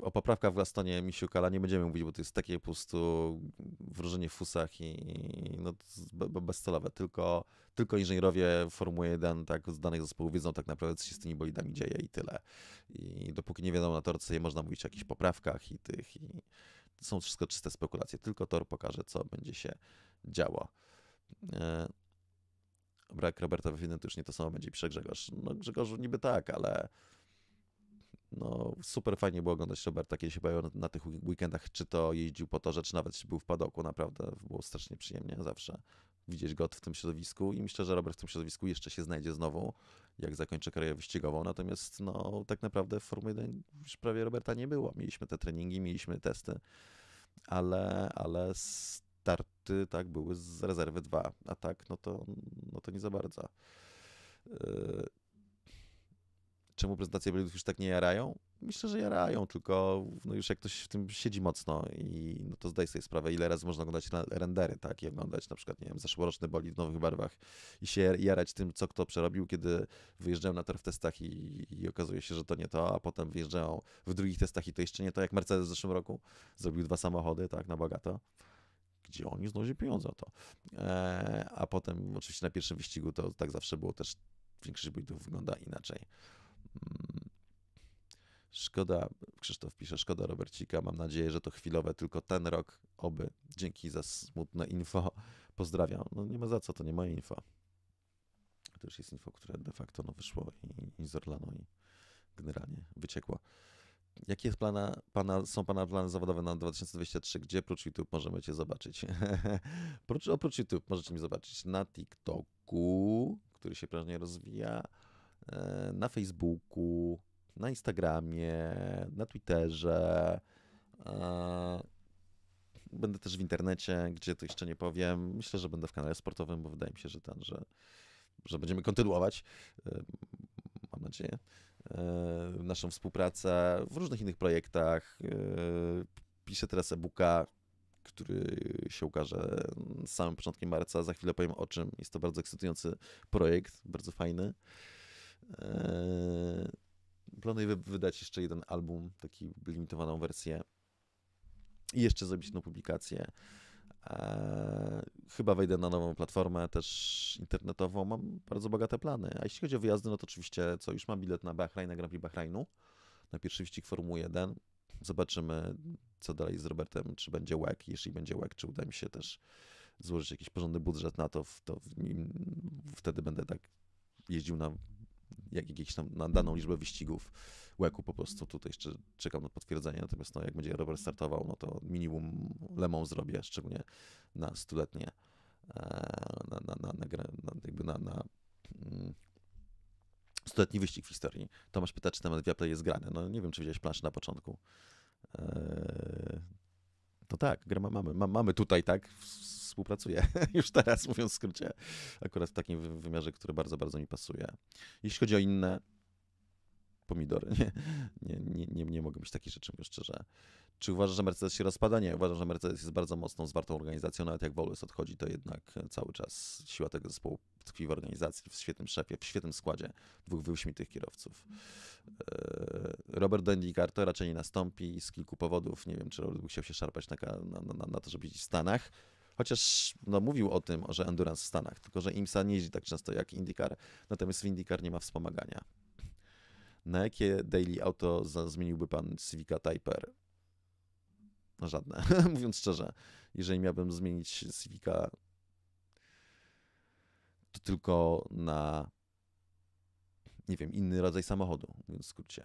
O poprawkach w Gastonie Misiukala nie będziemy mówić, bo to jest takie po prostu wróżenie w fusach i no, bezcelowe. Tylko, tylko inżynierowie Formuły jeden tak, z danych zespołów wiedzą tak naprawdę, co się z tymi bolidami dzieje i tyle. I dopóki nie wiedzą na torce, można mówić o jakichś poprawkach i tych. I są wszystko czyste spekulacje. Tylko tor pokaże, co będzie się działo. Brak Roberta w jeden to już nie to samo będzie, pisze Grzegorz. No Grzegorzu, niby tak, ale... No, super fajnie było oglądać Roberta, kiedy się pojawił na, na tych weekendach, czy to jeździł po torze, czy nawet był w padoku, naprawdę było strasznie przyjemnie zawsze widzieć go w tym środowisku i myślę, że Robert w tym środowisku jeszcze się znajdzie znowu, jak zakończy karierę wyścigową, natomiast no, tak naprawdę w Formule jeden już prawie Roberta nie było, mieliśmy te treningi, mieliśmy testy, ale, ale starty tak były z rezerwy dwa, a tak no to, no to nie za bardzo. Yy... Czemu prezentacje bolidów już tak nie jarają? Myślę, że jarają, tylko no już jak ktoś w tym siedzi mocno i no to zdaje sobie sprawę, ile razy można oglądać rendery, tak? I oglądać na przykład, nie wiem, zeszłoroczny bolid w nowych barwach i się jarać tym, co kto przerobił, kiedy wyjeżdżają na tor w testach i, i okazuje się, że to nie to, a potem wyjeżdżają w drugich testach i to jeszcze nie to, jak Mercedes w zeszłym roku zrobił dwa samochody, tak, na bogato. Gdzie oni znaleźli pieniądze o to. Eee, a potem oczywiście na pierwszym wyścigu to tak zawsze było, też większość bolidów wygląda inaczej. Szkoda, Krzysztof pisze, szkoda Robercika, mam nadzieję, że to chwilowe, tylko ten rok, oby. Dzięki za smutne info, pozdrawiam. No nie ma za co, to nie moje info. To już jest info, które de facto no, wyszło i, i z Orlenu i generalnie wyciekło. Jakie jest plana, pana, są pana plany zawodowe na dwa tysiące dwudziesty trzeci? Gdzie prócz YouTube możemy cię zobaczyć? Oprócz YouTube możecie mnie zobaczyć na TikToku, który się prężnie rozwija, na Facebooku, na Instagramie, na Twitterze. Będę też w internecie, gdzie to jeszcze nie powiem. Myślę, że będę w kanale sportowym, bo wydaje mi się, że, ten, że, że będziemy kontynuować, mam nadzieję, naszą współpracę w różnych innych projektach. Piszę teraz e-booka, który się ukaże z samym początkiem marca. Za chwilę powiem o czym. Jest to bardzo ekscytujący projekt, bardzo fajny. Planuję wydać jeszcze jeden album, taki limitowaną wersję i jeszcze zrobić jedną publikację. Chyba wejdę na nową platformę też internetową. Mam bardzo bogate plany. A jeśli chodzi o wyjazdy, no to oczywiście co, już mam bilet na Bahrajn, na Grand Prix Bahrajnu, na pierwszy wyścig Formuły jeden. Zobaczymy, co dalej z Robertem, czy będzie W E C. Jeśli będzie W E C, czy uda mi się też złożyć jakiś porządny budżet na to, to w nim, wtedy będę tak jeździł na jak, jakieś tam, na daną liczbę wyścigów weku, po prostu tutaj jeszcze czekam na potwierdzenie, natomiast no, jak będzie Robert startował, no to minimum Le Mans zrobię, szczególnie na stuletnie, na, na, na, na, na, jakby na, na stuletni wyścig w historii. Tomasz pyta, czy temat Viaplay jest grany. No nie wiem, czy widziałeś planszę na początku. To tak, grę mamy, mamy tutaj, tak, współpracuję już teraz, mówiąc w skrócie, akurat w takim wymiarze, który bardzo, bardzo mi pasuje. Jeśli chodzi o inne pomidory, nie, nie, nie, nie mogę być takich rzeczy, mówiąc szczerze. Czy uważasz, że Mercedes się rozpada? Nie, uważam, że Mercedes jest bardzo mocną, zwartą organizacją, nawet jak Wolves odchodzi, to jednak cały czas siła tego zespołu tkwi w organizacji, w świetnym szefie, w świetnym składzie dwóch wyśmienitych kierowców. Robert do IndyCar to raczej nie nastąpi z kilku powodów, nie wiem, czy Robert chciał się szarpać na, na, na, na to, żeby jeździć w Stanach, chociaż no, mówił o tym, że endurance w Stanach, tylko że IMSA nie jeździ tak często jak IndyCar, natomiast w IndyCar nie ma wspomagania. Na jakie daily auto zmieniłby pan Civica Type R? No żadne, mówiąc szczerze. Jeżeli miałbym zmienić Civica, to tylko na, nie wiem, inny rodzaj samochodu, mówiąc w skrócie.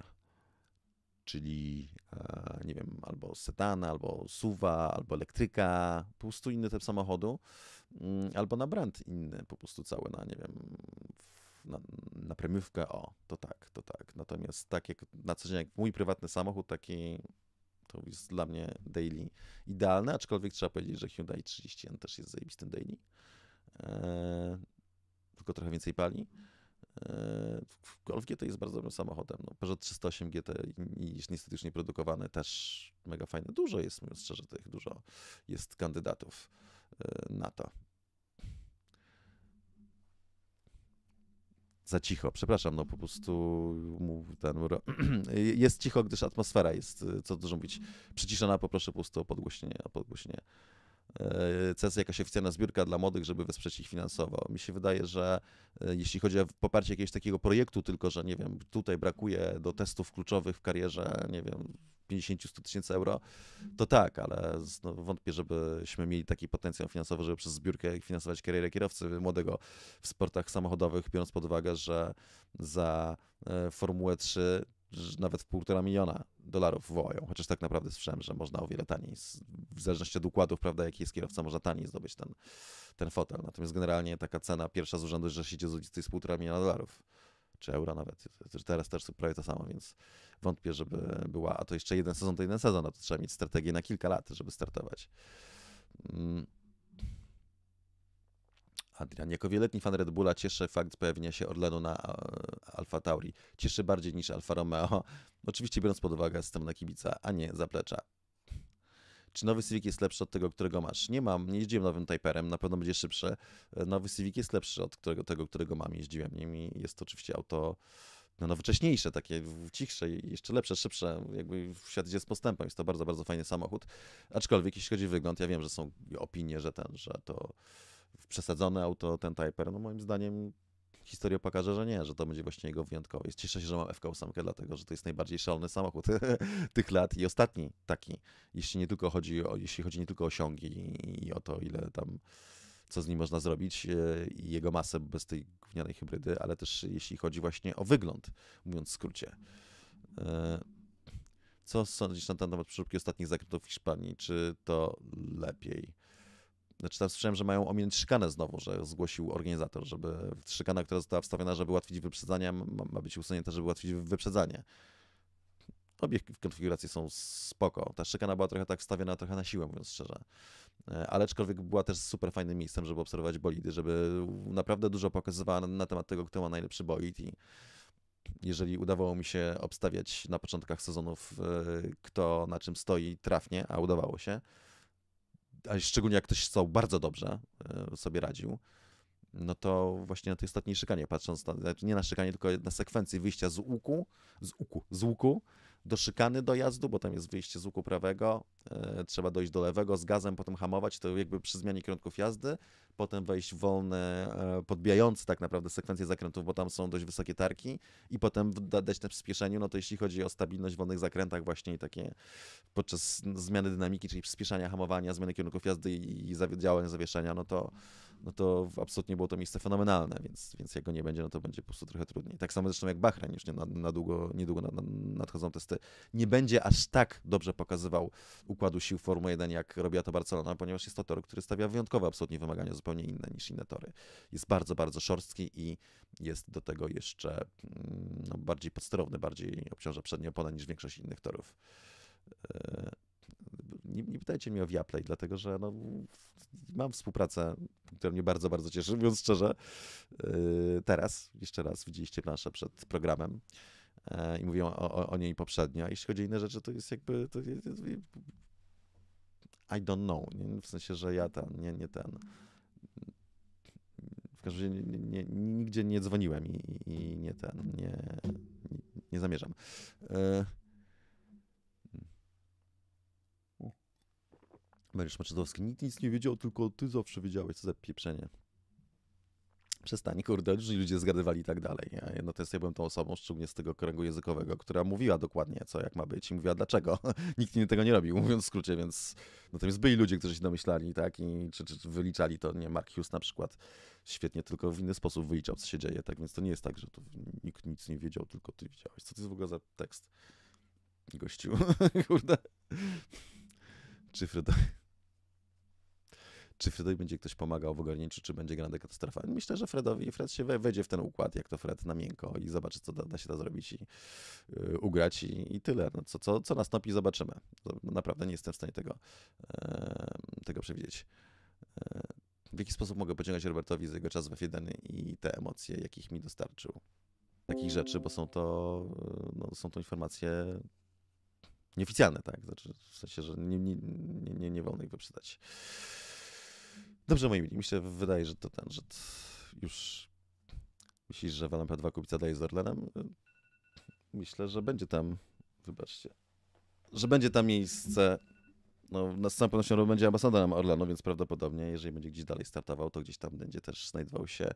Czyli, e, nie wiem, albo sedana, albo suwa, albo elektryka, po prostu inny typ samochodu, mm, albo na brand inny, po prostu cały, na, nie wiem, Na, na premiówkę, o, to tak, to tak. Natomiast tak jak na co dzień, jak mój prywatny samochód, taki to jest dla mnie daily idealny, aczkolwiek trzeba powiedzieć, że Hyundai trzydzieści N też jest zajebistym daily. Eee, tylko trochę więcej pali. Eee, Golf G T jest bardzo dobrym samochodem. No, Peugeot trzysta osiem G T jest niestety już nieprodukowany, też mega fajne. Dużo jest, mówiąc szczerze, tych dużo jest kandydatów eee, na to. Za cicho, przepraszam, no po prostu ten, jest cicho, gdyż atmosfera jest, co dużo mówić, przyciszona, poproszę po prostu o podgłośnienie. O podgłośnienie. C S jakaś oficjalna zbiórka dla młodych, żeby wesprzeć ich finansowo. Mi się wydaje, że jeśli chodzi o poparcie jakiegoś takiego projektu, tylko że nie wiem, tutaj brakuje do testów kluczowych w karierze, nie wiem, pięćdziesiąt do stu tysięcy euro, to tak, ale no, wątpię, żebyśmy mieli taki potencjał finansowy, żeby przez zbiórkę finansować karierę kierowcy młodego w sportach samochodowych, biorąc pod uwagę, że za Formułę trzy nawet w półtora miliona dolarów wołają, chociaż tak naprawdę słyszałem, że można o wiele taniej, w zależności od układów, prawda, jaki jest kierowca, można taniej zdobyć ten, ten fotel. Natomiast generalnie taka cena pierwsza z urzędu, że się idzie z ulicy, to jest półtora miliona dolarów, czy euro nawet. Teraz też prawie to samo, więc wątpię, żeby była, a to jeszcze jeden sezon, to jeden sezon, no to trzeba mieć strategię na kilka lat, żeby startować. Adrian, jako wieloletni fan Red Bulla cieszy fakt pojawienia się Orlenu na AlphaTauri. Cieszy bardziej niż Alfa Romeo, oczywiście biorąc pod uwagę system na kibica, a nie zaplecza. Czy nowy Civic jest lepszy od tego, którego masz? Nie mam, nie jeździłem nowym Typerem, na pewno będzie szybszy. Nowy Civic jest lepszy od którego, tego, którego mam, jeździłem nim i jest to oczywiście auto no, nowocześniejsze, takie cichsze, jeszcze lepsze, szybsze, jakby świat idzie z postępem, jest to bardzo, bardzo fajny samochód. Aczkolwiek jeśli chodzi o wygląd, ja wiem, że są opinie, że ten, że to przesadzone auto, ten Typer, no moim zdaniem historia pokaże, że nie, że to będzie właśnie jego wyjątkowość. Cieszę się, że mam F K osiem, dlatego że to jest najbardziej szalony samochód tych lat i ostatni taki, jeśli nie tylko chodzi o, jeśli chodzi nie tylko o osiągi i o to, ile tam, co z nim można zrobić i jego masę bez tej gównianej hybrydy, ale też jeśli chodzi właśnie o wygląd, mówiąc w skrócie. Co sądzisz na ten temat przeróbki ostatnich zakrętów w Hiszpanii? Czy to lepiej? Znaczy tam słyszałem, że mają ominąć szykanę znowu, że zgłosił organizator, żeby szykana, która została wstawiona, żeby ułatwić wyprzedzanie, ma być usunięta, żeby ułatwić wyprzedzanie. Obie konfiguracje są spoko. Ta szykana była trochę tak wstawiona, trochę na siłę, mówiąc szczerze. Ale aczkolwiek była też super fajnym miejscem, żeby obserwować bolidy, żeby naprawdę dużo pokazywała na temat tego, kto ma najlepszy bolid. I jeżeli udawało mi się obstawiać na początkach sezonów, kto na czym stoi trafnie, a udawało się, a szczególnie jak ktoś stał bardzo dobrze, sobie radził, no to właśnie na tej ostatniej szykanie, patrząc, na, nie na szykanie, tylko na sekwencję wyjścia z łuku, z łuku, z łuku do szykany dojazdu, bo tam jest wyjście z łuku prawego, e, trzeba dojść do lewego z gazem, potem hamować, to jakby przy zmianie kierunków jazdy, potem wejść wolny, e, podbijający tak naprawdę sekwencję zakrętów, bo tam są dość wysokie tarki i potem dać na przyspieszeniu, no to jeśli chodzi o stabilność w wolnych zakrętach właśnie i takie podczas zmiany dynamiki, czyli przyspieszania, hamowania, zmiany kierunków jazdy i zawiedzenia, zawieszenia, no to no to absolutnie było to miejsce fenomenalne, więc, więc jak go nie będzie, no to będzie po prostu trochę trudniej. Tak samo zresztą jak Bahrain, już nie, na, na długo, niedługo na, na, nadchodzą testy, nie będzie aż tak dobrze pokazywał układu sił Formuły jeden, jak robiła to Barcelona, ponieważ jest to tor, który stawia wyjątkowe absolutnie wymagania, zupełnie inne niż inne tory. Jest bardzo, bardzo szorstki i jest do tego jeszcze no, bardziej podsterowny, bardziej obciąża przednie opony niż większość innych torów. Nie, nie pytajcie mnie o Viaplay, dlatego że no, mam współpracę, która mnie bardzo, bardzo cieszy, mówiąc szczerze. Teraz, jeszcze raz, widzieliście planszę przed programem i mówiłem o, o, o niej poprzednio. A jeśli chodzi o inne rzeczy, to jest jakby... To jest, I don't know, nie? W sensie, że ja ten, nie, nie ten... W każdym razie nie, nie, nigdzie nie dzwoniłem i, i nie ten, nie, nie, nie zamierzam. Mariusz Maczydowski, nikt nic nie wiedział, tylko ty zawsze wiedziałeś, co za pieprzenie. Przestań, kurde, różni ludzie zgadywali i tak dalej. Ja jedno to jest, ja byłem tą osobą, szczególnie z tego kręgu językowego, która mówiła dokładnie, co jak ma być i mówiła dlaczego. Nikt nie tego nie robił, mówiąc w skrócie, więc natomiast byli ludzie, którzy się domyślali, tak, i czy, czy wyliczali to, nie, Mark Hughes na przykład świetnie, tylko w inny sposób wyliczał, co się dzieje, tak, więc to nie jest tak, że tu nikt nic nie wiedział, tylko ty wiedziałeś. Co to jest w ogóle za tekst? Gościu, kurde. Czy Frydoj... Czy Fredowi będzie ktoś pomagał w ogarnięciu, czy będzie grande katastrofa? Myślę, że Fredowi Fred się wejdzie w ten układ, jak to Fred na miękko i zobaczy, co da, da się da zrobić i yy, ugrać i, i tyle. No, co, co, co nastąpi, zobaczymy. No, naprawdę nie jestem w stanie tego, yy, tego przewidzieć. Yy, w jaki sposób mogę pociągać Robertowi z jego czasu w F jeden i te emocje, jakich mi dostarczył? Takich rzeczy, bo są to, no, są to informacje... nieoficjalne, tak? Znaczy, w sensie, że nie, nie, nie, nie wolno ich wyprzedać. Dobrze, moi mili, mi się wydaje, że to ten, że to już myślisz, że w L M P dwa Kubica daje z Orlenem? Myślę, że będzie tam, wybaczcie, że będzie tam miejsce, no z całą pewnością będzie ambasadorem Orlenu, więc prawdopodobnie, jeżeli będzie gdzieś dalej startował, to gdzieś tam będzie też znajdował się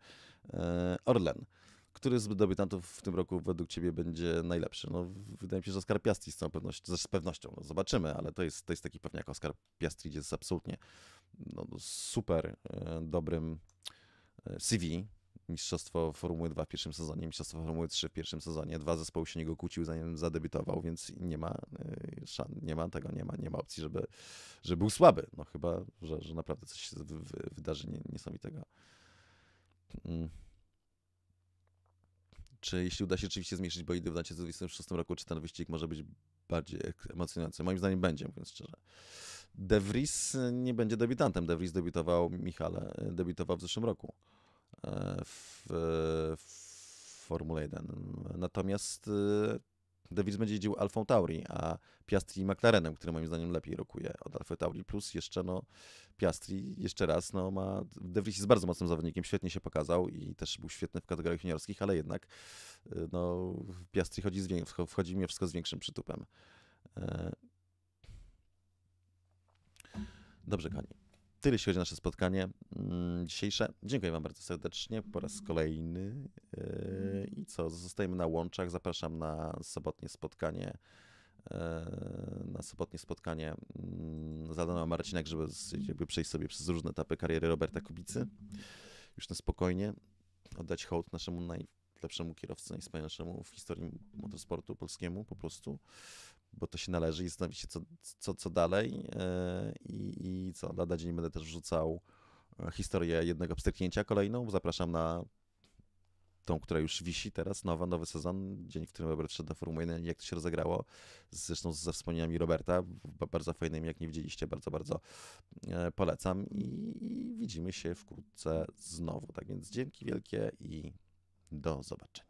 e, Orlen. Który z debiutantów w tym roku według ciebie będzie najlepszy? No, wydaje mi się, że Oscar Piastri z całą pewnością, z pewnością no, zobaczymy, ale to jest, to jest taki pewniak. Oscar Piastri jest absolutnie no, super dobrym C V. Mistrzostwo Formuły dwa w pierwszym sezonie, mistrzostwo Formuły trzy w pierwszym sezonie. Dwa zespoły się niego kłóciły, zanim zadebiutował, więc nie ma szan, nie ma tego, nie ma, nie ma opcji, żeby, żeby był słaby. No chyba, że, że naprawdę coś się wydarzy niesamowitego. Mm. Czy jeśli uda się rzeczywiście zmniejszyć bolidy w dwa tysiące dwudziestym szóstym roku, czy ten wyścig może być bardziej emocjonujący? Moim zdaniem będzie, mówiąc szczerze. De Vries nie będzie debiutantem. De Vries debiutował, Michale, debiutował w zeszłym roku w, w Formule jeden. Natomiast De Vries będzie jeździł AlphaTauri, a Piastri McLarenem, który moim zdaniem lepiej rokuje od AlphaTauri, plus jeszcze no Piastri jeszcze raz, no ma... De Vries jest bardzo mocnym zawodnikiem, świetnie się pokazał i też był świetny w kategoriach juniorskich, ale jednak no Piastri chodzi z wię... wchodzi mimo wszystko z większym przytupem. Dobrze, kochani. Tyle jeśli chodzi o nasze spotkanie dzisiejsze. Dziękuję wam bardzo serdecznie po raz kolejny. I co, zostajemy na łączach. Zapraszam na sobotnie spotkanie na sobotnie spotkanie zadano Marcinek, żeby jakby przejść sobie przez różne etapy kariery Roberta Kubicy. Już na spokojnie oddać hołd naszemu najlepszemu kierowcy, najwspanialszemu w historii motorsportu polskiemu po prostu. Bo to się należy i zastanowić się, co, co, co dalej. I, i co, lada dzień będę też wrzucał historię jednego pstryknięcia kolejną. Zapraszam na tą, która już wisi teraz, nowa, nowy sezon, dzień, w którym Robert szedł do Formuły jeden, jak to się rozegrało, zresztą ze wspomnieniami Roberta, bardzo fajnymi, jak nie widzieliście, bardzo, bardzo polecam i widzimy się wkrótce znowu. Tak więc dzięki wielkie i do zobaczenia.